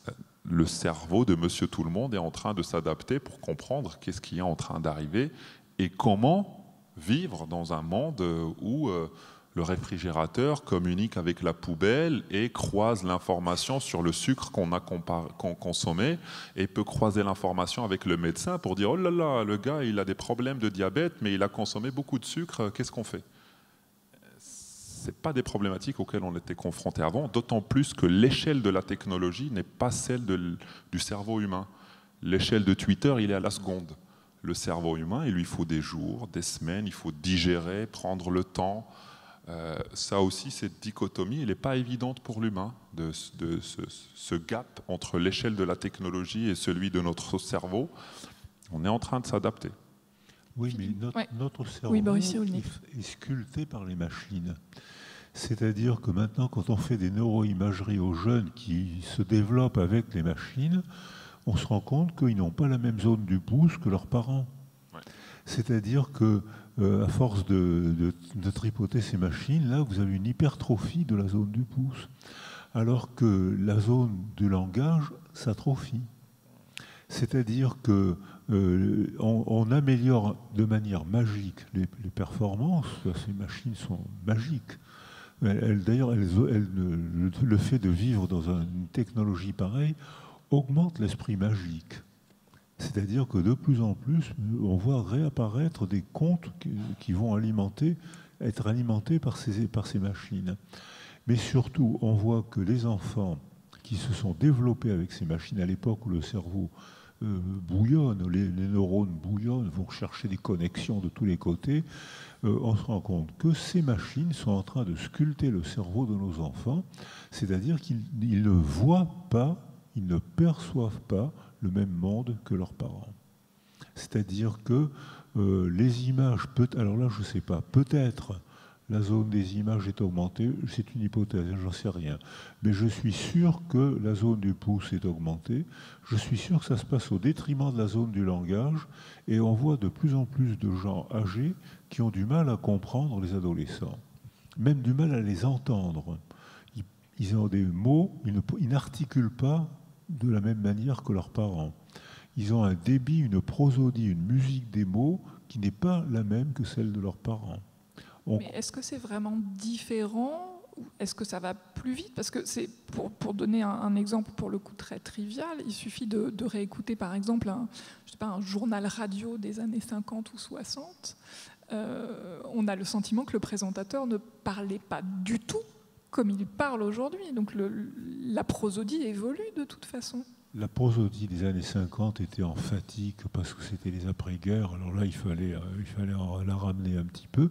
Euh, Le cerveau de Monsieur Tout-le-Monde est en train de s'adapter pour comprendre qu'est-ce qui est en train d'arriver et comment vivre dans un monde où le réfrigérateur communique avec la poubelle et croise l'information sur le sucre qu'on a qu'on consommé et peut croiser l'information avec le médecin pour dire « Oh là là, le gars, il a des problèmes de diabète, mais il a consommé beaucoup de sucre, qu'est-ce qu'on fait ?» Ce n'est pas des problématiques auxquelles on était confronté avant, d'autant plus que l'échelle de la technologie n'est pas celle de, du cerveau humain. L'échelle de Twitter, il est à la seconde. Le cerveau humain, il lui faut des jours, des semaines, il faut digérer, prendre le temps. Euh, ça aussi, cette dichotomie, elle n'est pas évidente pour l'humain, de, de ce, ce gap entre l'échelle de la technologie et celui de notre cerveau. On est en train de s'adapter. Oui, mais notre, ouais. notre cerveau oui, Boris Cyrulnik. est sculpté par les machines. C'est-à-dire que maintenant, quand on fait des neuroimageries aux jeunes qui se développent avec les machines, on se rend compte qu'ils n'ont pas la même zone du pouce que leurs parents. Ouais. C'est-à-dire que Euh, à force de, de, de tripoter ces machines, là, vous avez une hypertrophie de la zone du pouce, alors que la zone du langage s'atrophie. C'est-à-dire qu'on euh, on améliore de manière magique les, les performances. Ces machines sont magiques. D'ailleurs, le, le fait de vivre dans une technologie pareille augmente l'esprit magique. C'est-à-dire que de plus en plus, on voit réapparaître des comptes qui vont alimenter, être alimentés par ces, par ces machines. Mais surtout, on voit que les enfants qui se sont développés avec ces machines, à l'époque où le cerveau euh, bouillonne, les, les neurones bouillonnent, vont chercher des connexions de tous les côtés, euh, on se rend compte que ces machines sont en train de sculpter le cerveau de nos enfants, c'est-à-dire qu'ils ne voient pas, ils ne perçoivent pas le même monde que leurs parents. C'est-à-dire que euh, les images, peut alors là je ne sais pas, peut-être la zone des images est augmentée, c'est une hypothèse, j'en sais rien, mais je suis sûr que la zone du pouce est augmentée, je suis sûr que ça se passe au détriment de la zone du langage, et on voit de plus en plus de gens âgés qui ont du mal à comprendre les adolescents, même du mal à les entendre. Ils, ils ont des mots, ils n'articulent pas de la même manière que leurs parents. Ils ont un débit, une prosodie, une musique des mots qui n'est pas la même que celle de leurs parents. On... Mais est-ce que c'est vraiment différent? Est-ce que ça va plus vite? Parce que, c'est pour, pour donner un, un exemple pour le coup très trivial, il suffit de, de réécouter par exemple un, je sais pas, un journal radio des années cinquante ou soixante. Euh, on a le sentiment que le présentateur ne parlait pas du tout comme il parle aujourd'hui, donc le, la prosodie évolue de toute façon. La prosodie des années cinquante était emphatique parce que c'était les après-guerres, alors là il fallait, il fallait la ramener un petit peu,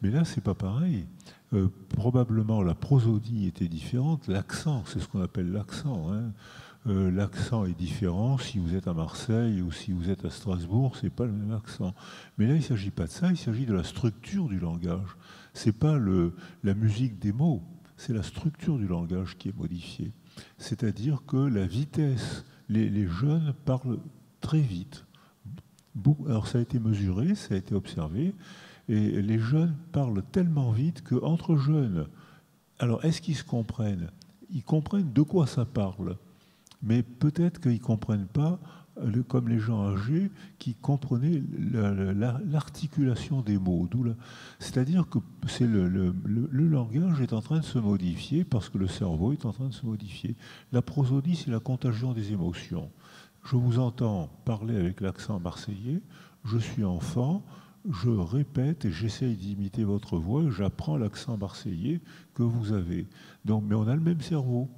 mais là c'est pas pareil. Euh, probablement la prosodie était différente, l'accent, c'est ce qu'on appelle l'accent, hein. Euh, l'accent est différent si vous êtes à Marseille ou si vous êtes à Strasbourg, c'est pas le même accent. Mais là il ne s'agit pas de ça, il s'agit de la structure du langage, c'est pas le, la musique des mots. C'est la structure du langage qui est modifiée. C'est-à-dire que la vitesse, les, les jeunes parlent très vite. Alors ça a été mesuré, ça a été observé, et les jeunes parlent tellement vite qu'entre jeunes, alors est-ce qu'ils se comprennent? Ils comprennent de quoi ça parle, mais peut-être qu'ils ne comprennent pas, comme les gens âgés, qui comprenaient l'articulation des mots. C'est-à-dire que c'est le, le, le, le langage est en train de se modifier parce que le cerveau est en train de se modifier. La prosodie, c'est la contagion des émotions. Je vous entends parler avec l'accent marseillais, je suis enfant, je répète et j'essaye d'imiter votre voix et j'apprends l'accent marseillais que vous avez. Donc, mais on a le même cerveau.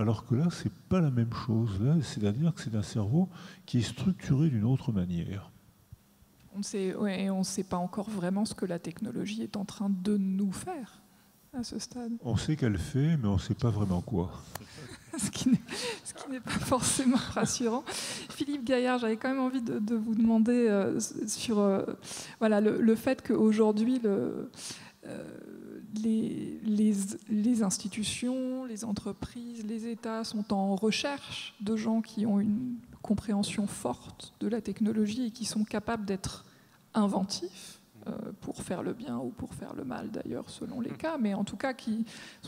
Alors que là, ce n'est pas la même chose. C'est-à-dire que c'est un cerveau qui est structuré d'une autre manière. On sait, ouais, on ne sait pas encore vraiment ce que la technologie est en train de nous faire à ce stade. On sait qu'elle fait, mais on ne sait pas vraiment quoi. Ce qui n'est pas forcément rassurant. Philippe Gaillard, j'avais quand même envie de, de vous demander euh, sur euh, voilà, le, le fait qu'aujourd'hui... le euh, Les, les, les institutions, les entreprises, les États sont en recherche de gens qui ont une compréhension forte de la technologie et qui sont capables d'être inventifs euh, pour faire le bien ou pour faire le mal d'ailleurs selon les cas, mais en tout cas qui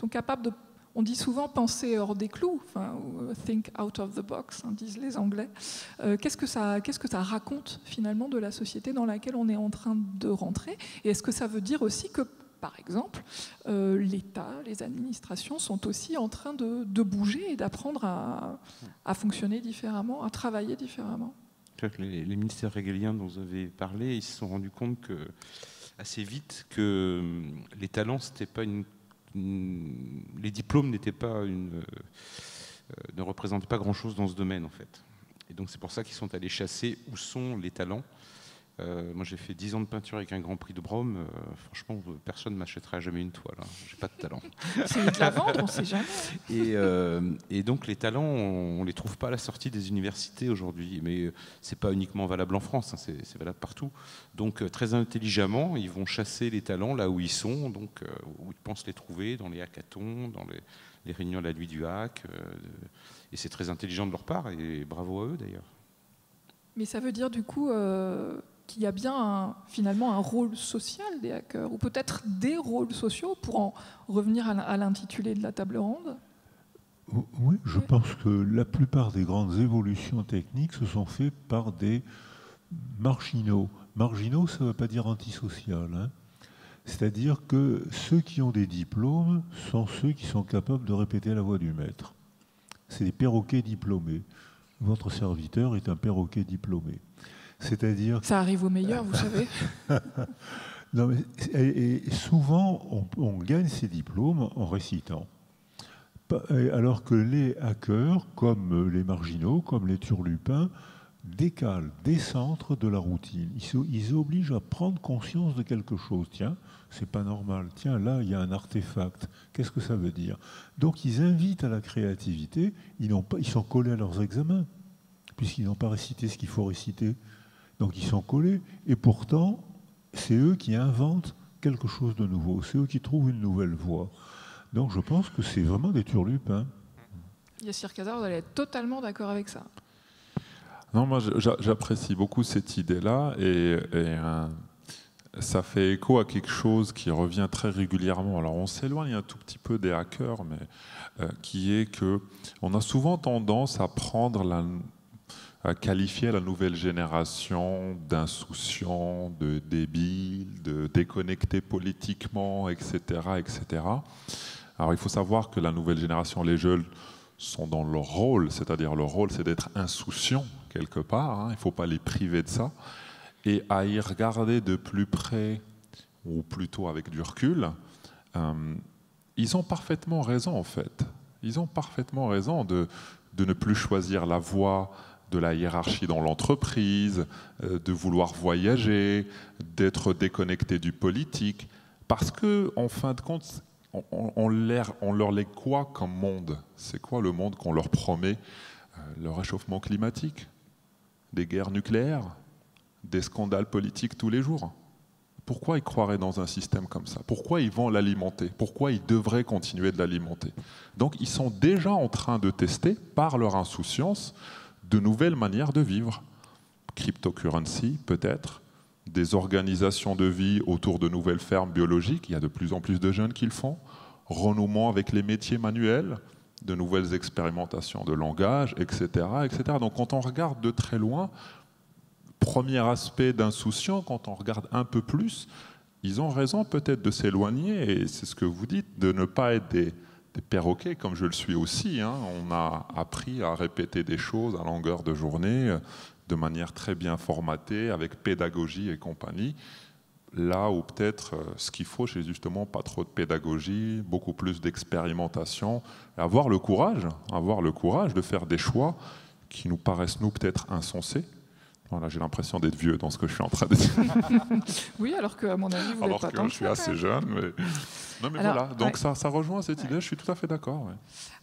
sont capables de, on dit souvent penser hors des clous, enfin, think out of the box, hein, disent les Anglais. Euh, qu'est-ce que ça, qu'est-ce que ça raconte finalement de la société dans laquelle on est en train de rentrer? Et est-ce que ça veut dire aussi que par exemple, euh, l'État, les administrations sont aussi en train de, de bouger et d'apprendre à, à fonctionner différemment, à travailler différemment. Je crois que les, les ministères régaliens dont vous avez parlé, ils se sont rendus compte que, assez vite que les talents, c'était pas une, une, les diplômes n'étaient pas une, euh, ne représentaient pas grand-chose dans ce domaine en fait. Et donc c'est pour ça qu'ils sont allés chasser où sont les talents. Euh, moi, j'ai fait dix ans de peinture avec un grand prix de Brome. Euh, franchement, personne ne m'achètera jamais une toile. Hein. J'ai pas de talent. C'est de la vente, on ne sait jamais. Et, euh, et donc, les talents, on ne les trouve pas à la sortie des universités aujourd'hui. Mais c'est pas uniquement valable en France, hein, c'est valable partout. Donc, très intelligemment, ils vont chasser les talents là où ils sont, donc euh, où ils pensent les trouver, dans les hackathons, dans les, les réunions à la nuit du hack. Euh, et c'est très intelligent de leur part, et bravo à eux d'ailleurs. Mais ça veut dire du coup... Euh qu'il y a bien un, finalement un rôle social des hackers, ou peut-être des rôles sociaux, pour en revenir à l'intitulé de la table ronde. Oui, je oui. pense que la plupart des grandes évolutions techniques se sont faites par des marginaux. Marginaux, ça ne veut pas dire antisocial. Hein. C'est-à-dire que ceux qui ont des diplômes sont ceux qui sont capables de répéter la voix du maître. C'est des perroquets diplômés. Votre serviteur est un perroquet diplômé. C'est-à-dire... Ça arrive aux meilleurs, vous savez. Non, mais, et, et souvent, on, on gagne ses diplômes en récitant. Alors que les hackers, comme les marginaux, comme les turlupins, décalent, décentrent de la routine. Ils, ils obligent à prendre conscience de quelque chose. Tiens, c'est pas normal. Tiens, là, il y a un artefact. Qu'est-ce que ça veut dire? Donc, ils invitent à la créativité. Ils, n'ont pas, ils sont collés à leurs examens, puisqu'ils n'ont pas récité ce qu'il faut réciter. Donc ils sont collés, et pourtant, c'est eux qui inventent quelque chose de nouveau, c'est eux qui trouvent une nouvelle voie. Donc je pense que c'est vraiment des turlupins. Yassir Kazar, vous allez être totalement d'accord avec ça. Non, moi j'apprécie beaucoup cette idée-là, et, et euh, ça fait écho à quelque chose qui revient très régulièrement. Alors on s'éloigne un tout petit peu des hackers, mais euh, qui est que on a souvent tendance à prendre la... à qualifier la nouvelle génération d'insouciants, de débiles, de déconnectés politiquement, et cetera, et cetera. Alors il faut savoir que la nouvelle génération, les jeunes, sont dans leur rôle, c'est-à-dire leur rôle, c'est d'être insouciants quelque part, hein, il ne faut pas les priver de ça, et à y regarder de plus près, ou plutôt avec du recul, euh, ils ont parfaitement raison en fait. Ils ont parfaitement raison de, de ne plus choisir la voie de la hiérarchie dans l'entreprise, euh, de vouloir voyager, d'être déconnecté du politique, parce que, en fin de compte, on, on, leur, on leur laisse quoi comme monde? C'est quoi le monde qu'on leur promet? euh, Le réchauffement climatique, des guerres nucléaires, des scandales politiques tous les jours. Pourquoi ils croiraient dans un système comme ça? Pourquoi ils vont l'alimenter? Pourquoi ils devraient continuer de l'alimenter? Donc ils sont déjà en train de tester, par leur insouciance, de nouvelles manières de vivre, cryptocurrency peut-être, des organisations de vie autour de nouvelles fermes biologiques, il y a de plus en plus de jeunes qui le font, renouement avec les métiers manuels, de nouvelles expérimentations de langage, et cetera, et cetera. Donc quand on regarde de très loin, premier aspect d'insouciant, quand on regarde un peu plus, ils ont raison peut-être de s'éloigner, et c'est ce que vous dites, de ne pas être des... des perroquets, comme je le suis aussi, hein. On a appris à répéter des choses à longueur de journée, de manière très bien formatée, avec pédagogie et compagnie. Là où peut-être ce qu'il faut, c'est justement pas trop de pédagogie, beaucoup plus d'expérimentation, avoir le courage, avoir le courage de faire des choix qui nous paraissent, nous, peut-être insensés. Voilà, j'ai l'impression d'être vieux dans ce que je suis en train de dire. Oui, alors qu'à mon avis, vous n'êtes pas tant que ça. Alors que je suis assez jeune, mais... Non, mais alors, voilà, donc ouais. ça, ça rejoint cette idée, ouais. Je suis tout à fait d'accord. Ouais.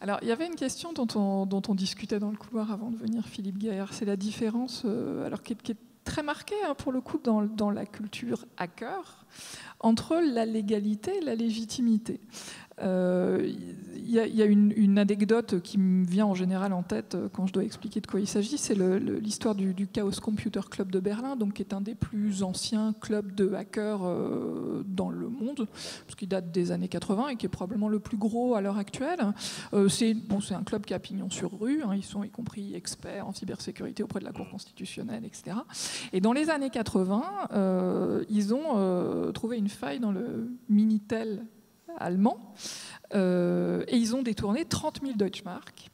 Alors, il y avait une question dont on, dont on discutait dans le couloir avant de venir, Philippe Gaillard, c'est la différence, euh, alors qui est, qui est très marquée, hein, pour le coup, dans, dans la culture hacker, entre la légalité et la légitimité. Il euh, y a, y a une, une anecdote qui me vient en général en tête quand je dois expliquer de quoi il s'agit, c'est l'histoire du, du Chaos Computer Club de Berlin, donc, qui est un des plus anciens clubs de hackers euh, dans le monde, parce qu'il date des années quatre-vingt et qui est probablement le plus gros à l'heure actuelle. Euh, c'est bon, c'est un club qui a pignon sur rue, hein, ils sont y compris experts en cybersécurité auprès de la Cour constitutionnelle, et cetera. Et dans les années quatre-vingt, euh, ils ont euh, trouvé une faille dans le Minitel allemand, euh, et ils ont détourné trente mille Deutschmarks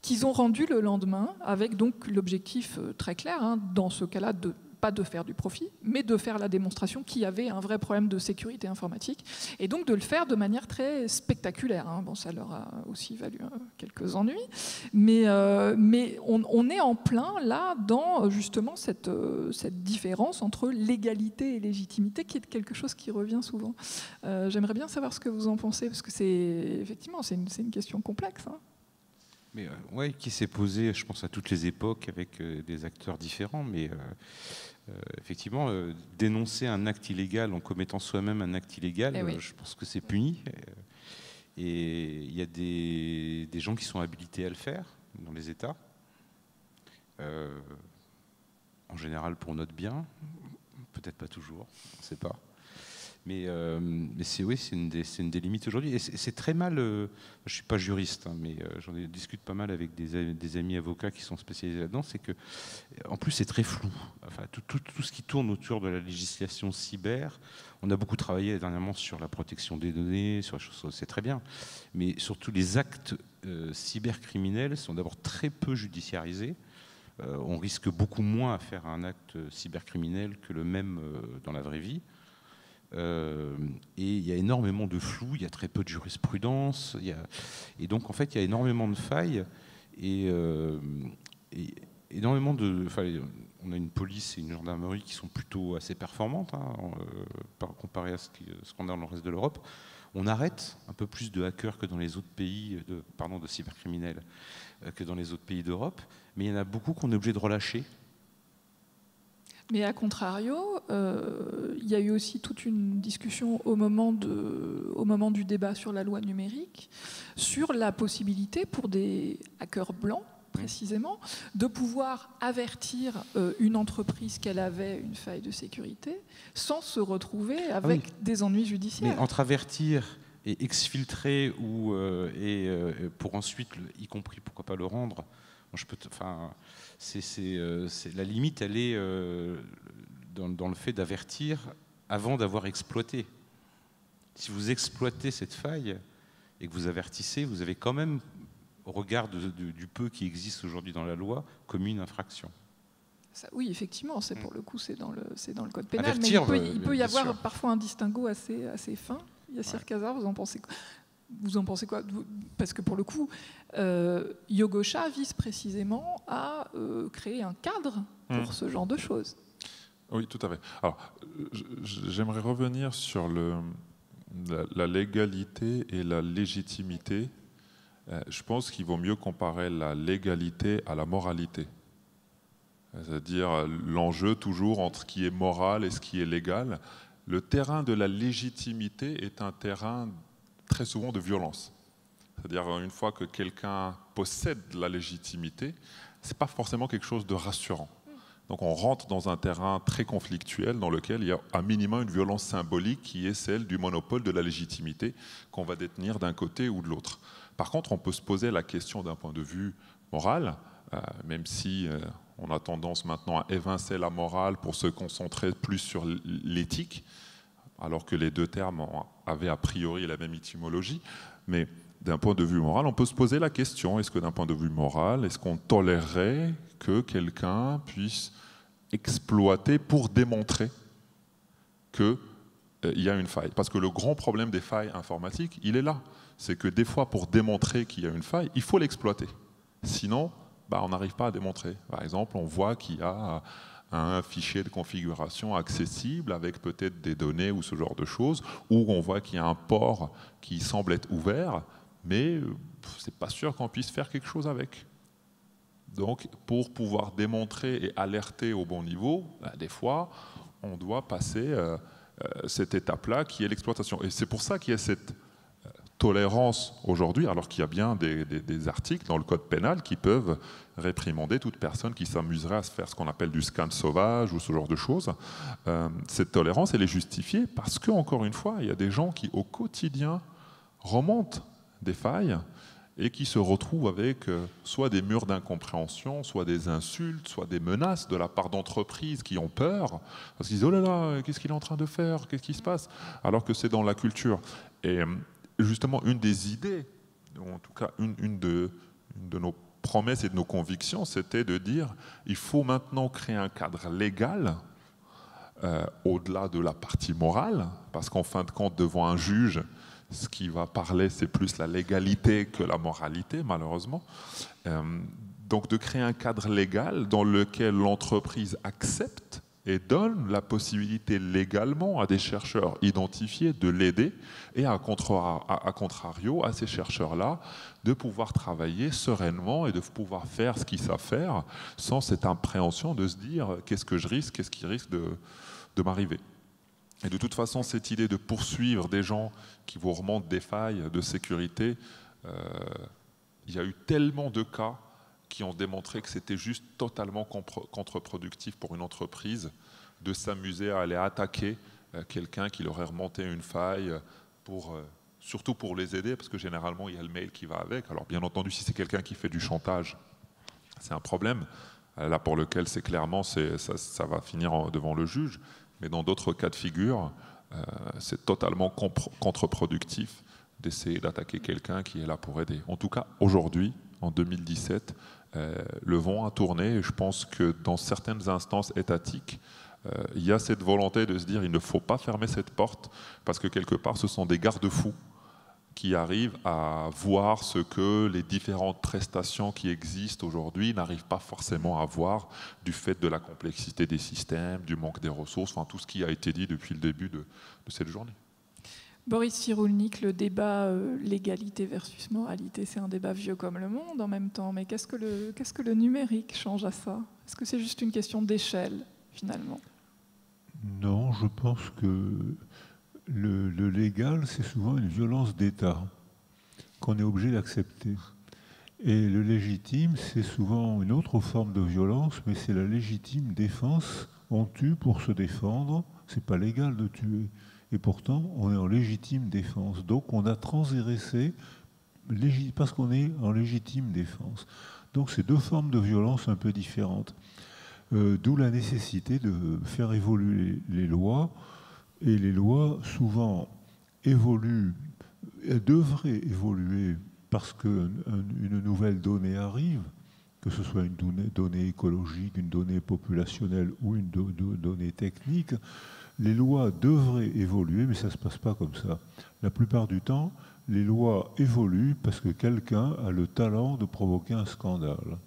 qu'ils ont rendus le lendemain avec donc l'objectif très clair, hein, dans ce cas-là, de pas de faire du profit, mais de faire la démonstration qu'il y avait un vrai problème de sécurité informatique, et donc de le faire de manière très spectaculaire. Hein. Bon, ça leur a aussi valu euh, quelques ennuis, mais, euh, mais on, on est en plein là dans justement cette, euh, cette différence entre légalité et légitimité, qui est quelque chose qui revient souvent. Euh, J'aimerais bien savoir ce que vous en pensez, parce que c'est effectivement c'est une, c'est une question complexe. Hein. Mais euh, ouais, qui s'est posée, je pense, à toutes les époques avec euh, des acteurs différents. Mais euh, euh, effectivement, euh, dénoncer un acte illégal en commettant soi-même un acte illégal, eh oui. euh, je pense que c'est puni. Et il y a des, des gens qui sont habilités à le faire dans les États, euh, en général pour notre bien, peut-être pas toujours, on ne sait pas. Mais, euh, mais c'est oui, c'est une, une des limites aujourd'hui. Et c'est très mal, euh, je ne suis pas juriste, hein, mais euh, j'en discute pas mal avec des, des amis avocats qui sont spécialisés là-dedans, c'est que, en plus, c'est très flou. Enfin, tout, tout, tout ce qui tourne autour de la législation cyber, on a beaucoup travaillé dernièrement sur la protection des données, sur les choses, c'est très bien. Mais surtout, les actes euh, cybercriminels sont d'abord très peu judiciarisés. Euh, on risque beaucoup moins à faire un acte cybercriminel que le même euh, dans la vraie vie. Euh, et il y a énormément de flou, il y a très peu de jurisprudence, il y a, et donc en fait il y a énormément de failles et, euh, et énormément de, enfin, on a une police et une gendarmerie qui sont plutôt assez performantes hein, euh, comparé à ce qu'on a dans le reste de l'Europe. On arrête un peu plus de hackers que dans les autres pays, de, pardon, de cybercriminels euh, que dans les autres pays d'Europe, mais il y en a beaucoup qu'on est obligé de relâcher. Mais à contrario, euh, il y a eu aussi toute une discussion au moment, de, au moment du débat sur la loi numérique, sur la possibilité pour des hackers blancs, précisément, de pouvoir avertir euh, une entreprise qu'elle avait une faille de sécurité sans se retrouver avec ah oui. des ennuis judiciaires. Mais entre avertir et exfiltrer, ou, euh, et, euh, pour ensuite, y compris pourquoi pas le rendre, je peux, enfin, c'est, c'est, euh, c'est, la limite, elle est euh, dans, dans le fait d'avertir avant d'avoir exploité. Si vous exploitez cette faille et que vous avertissez, vous avez quand même, au regard de, de, du peu qui existe aujourd'hui dans la loi, commis une infraction. Ça, oui, effectivement, c'est pour le coup, c'est dans le, c'est dans le code pénal. Avertir, mais il peut, il peut y avoir sûr. parfois un distinguo assez, assez fin. Yassir ouais. Kazar, vous en pensez quoi ? Vous en pensez quoi? Parce que pour le coup, euh, Yogosha vise précisément à euh, créer un cadre pour mmh. ce genre de choses. Oui, tout à fait. Alors, j'aimerais revenir sur le, la, la légalité et la légitimité. Euh, je pense qu'il vaut mieux comparer la légalité à la moralité. C'est-à-dire l'enjeu toujours entre ce qui est moral et ce qui est légal. Le terrain de la légitimité est un terrain très souvent de violence. C'est-à-dire, une fois que quelqu'un possède la légitimité, c'est pas forcément quelque chose de rassurant. Donc on rentre dans un terrain très conflictuel dans lequel il y a à minima une violence symbolique qui est celle du monopole de la légitimité qu'on va détenir d'un côté ou de l'autre. Par contre, on peut se poser la question d'un point de vue moral, euh, même si euh, on a tendance maintenant à évincer la morale pour se concentrer plus sur l'éthique, alors que les deux termes avaient a priori la même étymologie, mais d'un point de vue moral, on peut se poser la question, est-ce que d'un point de vue moral, est-ce qu'on tolérerait que quelqu'un puisse exploiter pour démontrer qu'il y a une faille? Parce que le grand problème des failles informatiques, il est là. C'est que des fois, pour démontrer qu'il y a une faille, il faut l'exploiter. Sinon, bah, on n'arrive pas à démontrer. Par exemple, on voit qu'il y a un fichier de configuration accessible avec peut-être des données ou ce genre de choses, où on voit qu'il y a un port qui semble être ouvert, mais c'est pas sûr qu'on puisse faire quelque chose avec. Donc, pour pouvoir démontrer et alerter au bon niveau, des fois, on doit passer cette étape-là qui est l'exploitation. Et c'est pour ça qu'il y a cette tolérance aujourd'hui, alors qu'il y a bien des, des, des articles dans le code pénal qui peuvent réprimander toute personne qui s'amuserait à se faire ce qu'on appelle du scan sauvage ou ce genre de choses. Euh, cette tolérance, elle est justifiée parce que, encore une fois, il y a des gens qui, au quotidien, remontent des failles et qui se retrouvent avec euh, soit des murs d'incompréhension, soit des insultes, soit des menaces de la part d'entreprises qui ont peur, parce qu'ils disent « Oh là là, qu'est-ce qu'il est en train de faire? Qu'est-ce qui se passe ?» alors que c'est dans la culture. Et justement, une des idées, ou en tout cas une, une, de, une de nos promesses et de nos convictions, c'était de dire il faut maintenant créer un cadre légal euh, au-delà de la partie morale, parce qu'en fin de compte, devant un juge, ce qui va parler, c'est plus la légalité que la moralité, malheureusement. Euh, donc de créer un cadre légal dans lequel l'entreprise accepte et donne la possibilité légalement à des chercheurs identifiés de l'aider, et à contrario à ces chercheurs-là de pouvoir travailler sereinement et de pouvoir faire ce qu'ils savent faire sans cette appréhension de se dire qu'est-ce que je risque, qu'est-ce qui risque de, de m'arriver. Et de toute façon, cette idée de poursuivre des gens qui vous remontent des failles de sécurité, euh, il y a eu tellement de cas qui ont démontré que c'était juste totalement contre-productif pour une entreprise de s'amuser à aller attaquer quelqu'un qui leur aurait remonté une faille, pour, surtout pour les aider, parce que généralement il y a le mail qui va avec. Alors bien entendu, si c'est quelqu'un qui fait du chantage, c'est un problème, là pour lequel c'est clairement c'est, ça, ça va finir devant le juge, mais dans d'autres cas de figure, euh, c'est totalement contre-productif d'essayer d'attaquer quelqu'un qui est là pour aider. En tout cas, aujourd'hui, en deux mille dix-sept, Euh, le vent a tourné, et je pense que dans certaines instances étatiques, euh, il y a cette volonté de se dire il ne faut pas fermer cette porte, parce que quelque part ce sont des garde-fous qui arrivent à voir ce que les différentes prestations qui existent aujourd'hui n'arrivent pas forcément à voir du fait de la complexité des systèmes, du manque des ressources, enfin tout ce qui a été dit depuis le début de, de cette journée. Boris Cyrulnik, le débat euh, légalité versus moralité, c'est un débat vieux comme le monde en même temps, mais qu'est-ce que le, qu'est-ce que le numérique change à ça? Est-ce que c'est juste une question d'échelle, finalement? Non, je pense que le, le légal, c'est souvent une violence d'État qu'on est obligé d'accepter. Et le légitime, c'est souvent une autre forme de violence, mais c'est la légitime défense. On tue pour se défendre, c'est pas légal de tuer. Et pourtant, on est en légitime défense. Donc, on a transgressé parce qu'on est en légitime défense. Donc, c'est deux formes de violence un peu différentes. Euh, D'où la nécessité de faire évoluer les lois. Et les lois, souvent, évoluent, elles devraient évoluer parce qu'une nouvelle donnée arrive, que ce soit une donnée, donnée écologique, une donnée populationnelle ou une do, do, donnée technique. Les lois devraient évoluer, mais ça ne se passe pas comme ça. La plupart du temps, les lois évoluent parce que quelqu'un a le talent de provoquer un scandale.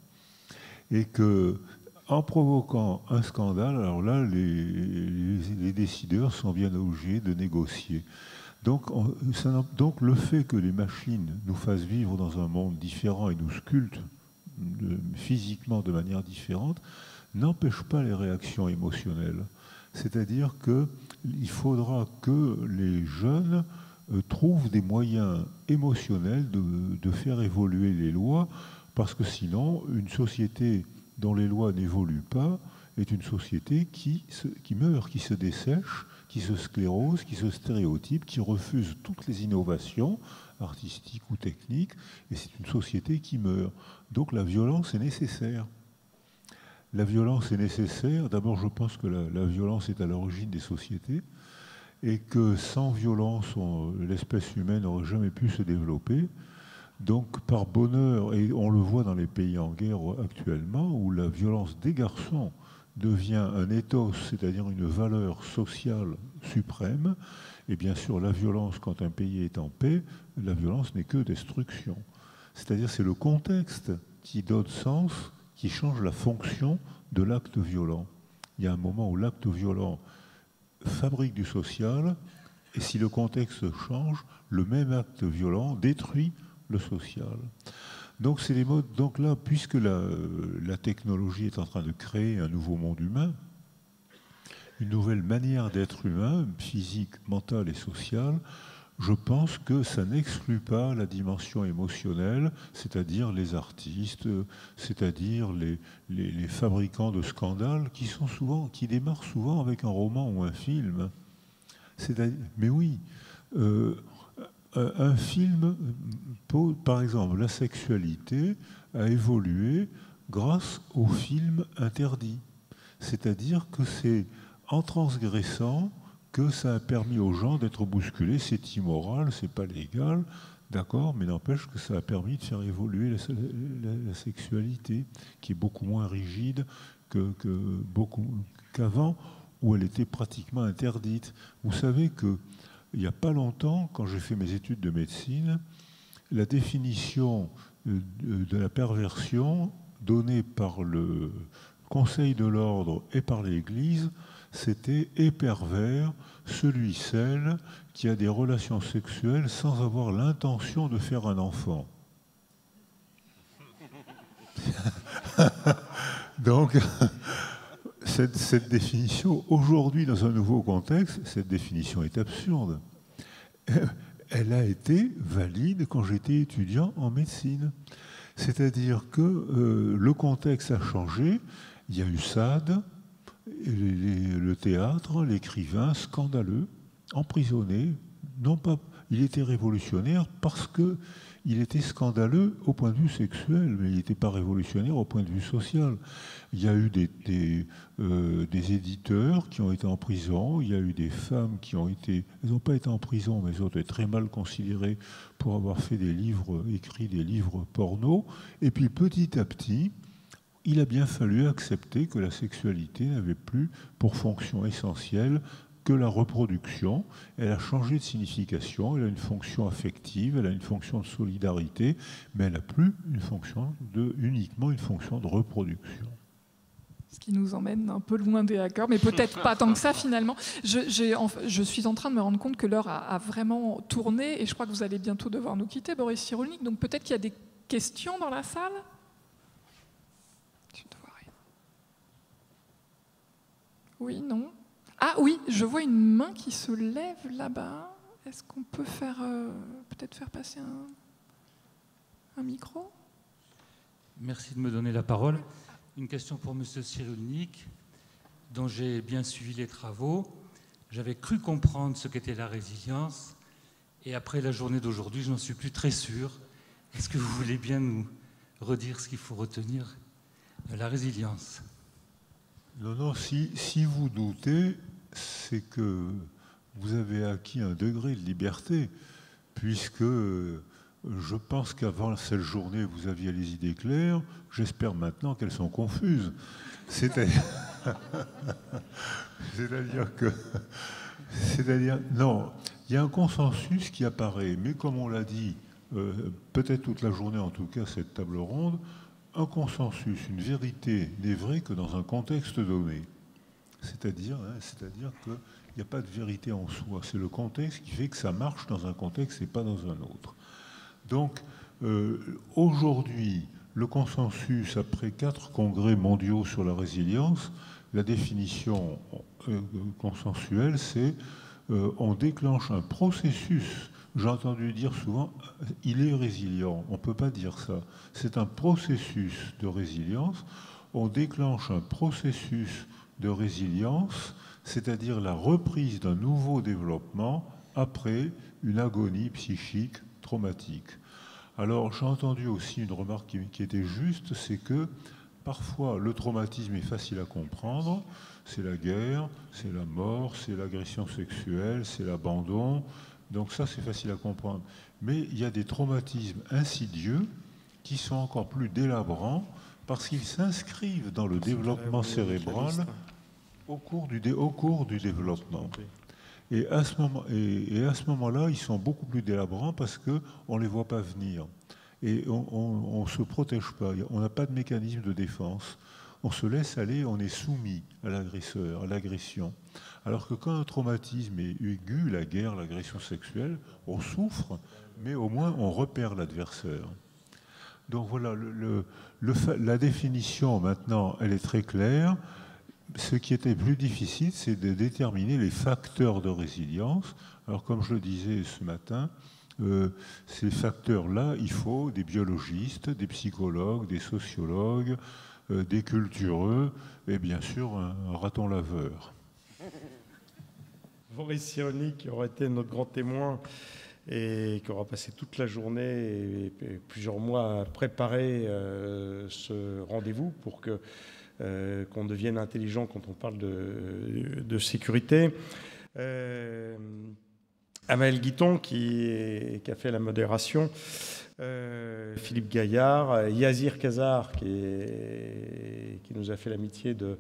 Et que, en provoquant un scandale, alors là, les, les, les décideurs sont bien obligés de négocier. Donc, on, ça, donc le fait que les machines nous fassent vivre dans un monde différent et nous sculptent de, physiquement de manière différente n'empêche pas les réactions émotionnelles. C'est-à-dire qu'il faudra que les jeunes euh, trouvent des moyens émotionnels de, de faire évoluer les lois, parce que sinon, une société dont les lois n'évoluent pas est une société qui, se, qui meurt, qui se dessèche, qui se sclérose, qui se stéréotype, qui refuse toutes les innovations artistiques ou techniques, et c'est une société qui meurt. Donc la violence est nécessaire. La violence est nécessaire. D'abord, je pense que la, la violence est à l'origine des sociétés et que sans violence, l'espèce humaine n'aurait jamais pu se développer. Donc, par bonheur, et on le voit dans les pays en guerre actuellement, où la violence des garçons devient un ethos, c'est-à-dire une valeur sociale suprême, et bien sûr, la violence, quand un pays est en paix, la violence n'est que destruction. C'est-à-dire, c'est le contexte qui donne sens, qui change la fonction de l'acte violent. Il y a un moment où l'acte violent fabrique du social, et si le contexte change, le même acte violent détruit le social. Donc, c'est les modes, donc là, puisque la, la technologie est en train de créer un nouveau monde humain, une nouvelle manière d'être humain, physique, mentale et sociale, je pense que ça n'exclut pas la dimension émotionnelle, c'est-à-dire les artistes, c'est-à-dire les, les, les fabricants de scandales qui, sont souvent, qui démarrent souvent avec un roman ou un film. Mais oui, euh, un film, par exemple, la sexualité a évolué grâce aux films interdits. C'est-à-dire que c'est en transgressant que ça a permis aux gens d'être bousculés, c'est immoral, c'est pas légal, d'accord, mais n'empêche que ça a permis de faire évoluer la, la, la sexualité, qui est beaucoup moins rigide que, que beaucoup qu'avant, où elle était pratiquement interdite. Vous savez qu'il n'y a pas longtemps, quand j'ai fait mes études de médecine, la définition de la perversion donnée par le Conseil de l'ordre et par l'Église, c'était et pervers, celui, celle qui a des relations sexuelles sans avoir l'intention de faire un enfant. Donc, cette, cette définition, aujourd'hui, dans un nouveau contexte, cette définition est absurde. Elle a été valide quand j'étais étudiant en médecine. C'est-à-dire que euh, le contexte a changé. Il y a eu Sade, les, les, le théâtre, l'écrivain scandaleux, emprisonné. Non pas, il était révolutionnaire parce que il était scandaleux au point de vue sexuel, mais il n'était pas révolutionnaire au point de vue social. Il y a eu des, des, euh, des éditeurs qui ont été en prison, il y a eu des femmes qui ont été... Elles n'ont pas été en prison, mais elles ont été très mal considérées pour avoir fait des livres, écrit des livres porno. Et puis petit à petit, il a bien fallu accepter que la sexualité n'avait plus pour fonction essentielle que la reproduction, elle a changé de signification, elle a une fonction affective, elle a une fonction de solidarité, mais elle n'a plus une fonction de, uniquement une fonction de reproduction. Ce qui nous emmène un peu loin des hackers, mais peut-être pas tant que ça finalement. Je, j'ai, je suis en train de me rendre compte que l'heure a, a vraiment tourné, et je crois que vous allez bientôt devoir nous quitter, Boris Cyrulnik, donc peut-être qu'il y a des questions dans la salle ? Tu ne vois rien. Oui, non ? Ah oui, je vois une main qui se lève là-bas. Est-ce qu'on peut faire euh, peut-être faire passer un, un micro? Merci de me donner la parole. Une question pour M. Cyrulnik, dont j'ai bien suivi les travaux. J'avais cru comprendre ce qu'était la résilience, et après la journée d'aujourd'hui, je n'en suis plus très sûr. Est-ce que vous voulez bien nous redire ce qu'il faut retenir de la résilience? Non, non, si, si vous doutez, c'est que vous avez acquis un degré de liberté, puisque je pense qu'avant cette journée, vous aviez les idées claires, j'espère maintenant qu'elles sont confuses. C'est-à-dire que... C'est-à-dire... Non, il y a un consensus qui apparaît, mais comme on l'a dit, euh, peut-être toute la journée, en tout cas cette table ronde, un consensus, une vérité n'est vraie que dans un contexte donné. C'est-à-dire hein, c'est-à-dire qu'il n'y a pas de vérité en soi. C'est le contexte qui fait que ça marche dans un contexte et pas dans un autre. Donc, euh, aujourd'hui, le consensus, après quatre congrès mondiaux sur la résilience, la définition euh, consensuelle, c'est euh, on déclenche un processus. J'ai entendu dire souvent, il est résilient. On ne peut pas dire ça. C'est un processus de résilience. On déclenche un processus de résilience, c'est-à-dire la reprise d'un nouveau développement après une agonie psychique traumatique. Alors, j'ai entendu aussi une remarque qui, qui était juste, c'est que parfois, le traumatisme est facile à comprendre. C'est la guerre, c'est la mort, c'est l'agression sexuelle, c'est l'abandon... Donc ça, c'est facile à comprendre. Mais il y a des traumatismes insidieux qui sont encore plus délabrants parce qu'ils s'inscrivent dans le développement cérébral au cours du, dé, au cours du développement. Et à ce moment, et, et à ce moment-là, ils sont beaucoup plus délabrants parce qu'on ne les voit pas venir. Et on ne se protège pas. On n'a pas de mécanisme de défense. On se laisse aller, on est soumis à l'agresseur, à l'agression. Alors que quand un traumatisme est aigu, la guerre, l'agression sexuelle, on souffre, mais au moins on repère l'adversaire. Donc voilà, le, le, le, la définition maintenant, elle est très claire. Ce qui était plus difficile, c'est de déterminer les facteurs de résilience. Alors comme je le disais ce matin, Euh, ces facteurs-là, il faut des biologistes, des psychologues, des sociologues, euh, des cultureux et bien sûr un, un raton laveur. Boris Cyrulnik, qui aura été notre grand témoin et qui aura passé toute la journée et, et plusieurs mois à préparer euh, ce rendez-vous pour que, euh, qu'on devienne intelligent quand on parle de, de sécurité. Euh, Amaëlle Guiton qui, est, qui a fait la modération, euh, Philippe Gaillard, Yassir Kazar qui, est, qui nous a fait l'amitié de,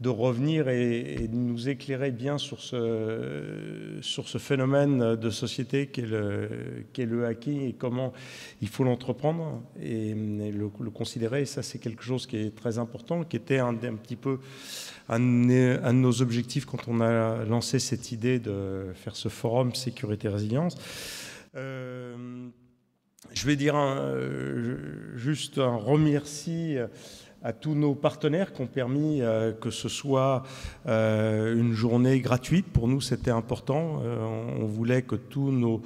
de revenir et, et de nous éclairer bien sur ce, sur ce phénomène de société qu'est le, qu'est le hacking et comment il faut l'entreprendre et, et le, le considérer. Et ça, c'est quelque chose qui est très important, qui était un, un petit peu un, un de nos objectifs quand on a lancé cette idée de faire ce forum sécurité et résilience. Euh, je vais dire un, juste un remercie à tous nos partenaires qui ont permis euh, que ce soit euh, une journée gratuite. Pour nous, c'était important. Euh, on, on voulait que tous nos,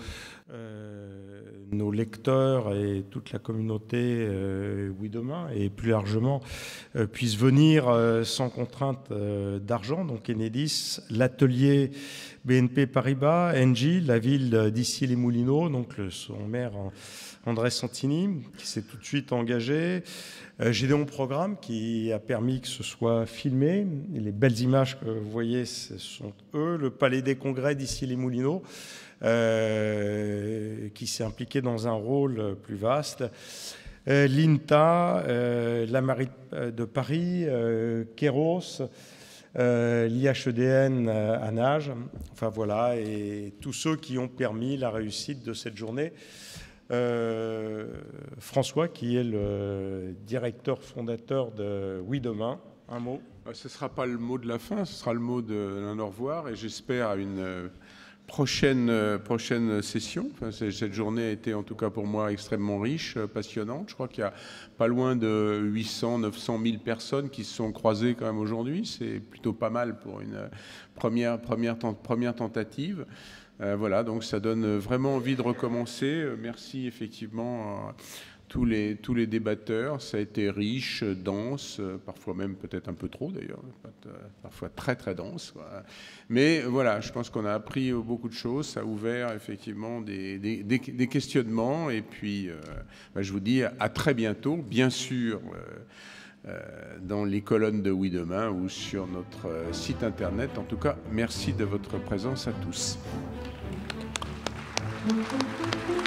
euh, nos lecteurs et toute la communauté euh, Oui Demain et plus largement euh, puissent venir euh, sans contrainte euh, d'argent. Donc Enedis, l'atelier B N P Paribas, ENGIE, la ville d'Issy-les-Moulineaux, donc le, son maire André Santini, qui s'est tout de suite engagé. Gédéon programme qui a permis que ce soit filmé. Les belles images que vous voyez, ce sont eux. Le Palais des Congrès d'Issy-les-Moulineaux, euh, qui s'est impliqué dans un rôle plus vaste. Euh, L'I N T A, euh, la mairie de Paris, euh, Kéros, euh, l'I H E D N à Nage. Enfin voilà, et tous ceux qui ont permis la réussite de cette journée. Euh, François, qui est le directeur fondateur de Oui Demain, un mot. Ce ne sera pas le mot de la fin, ce sera le mot d'un au revoir et j'espère à une prochaine, prochaine session. Enfin, cette journée a été en tout cas pour moi extrêmement riche, passionnante. Je crois qu'il y a pas loin de huit cents, neuf cent mille personnes qui se sont croisées quand même aujourd'hui. C'est plutôt pas mal pour une première, première, première tentative. Euh, voilà, donc ça donne vraiment envie de recommencer. Euh, merci effectivement à tous les, tous les débatteurs. Ça a été riche, dense, euh, parfois même peut-être un peu trop d'ailleurs, parfois très très dense. Voilà. Mais voilà, je pense qu'on a appris beaucoup de choses. Ça a ouvert effectivement des, des, des, des questionnements. Et puis, euh, bah, je vous dis à très bientôt, bien sûr, euh, euh, dans les colonnes de Oui Demain ou sur notre site internet. En tout cas, merci de votre présence à tous. Thank you.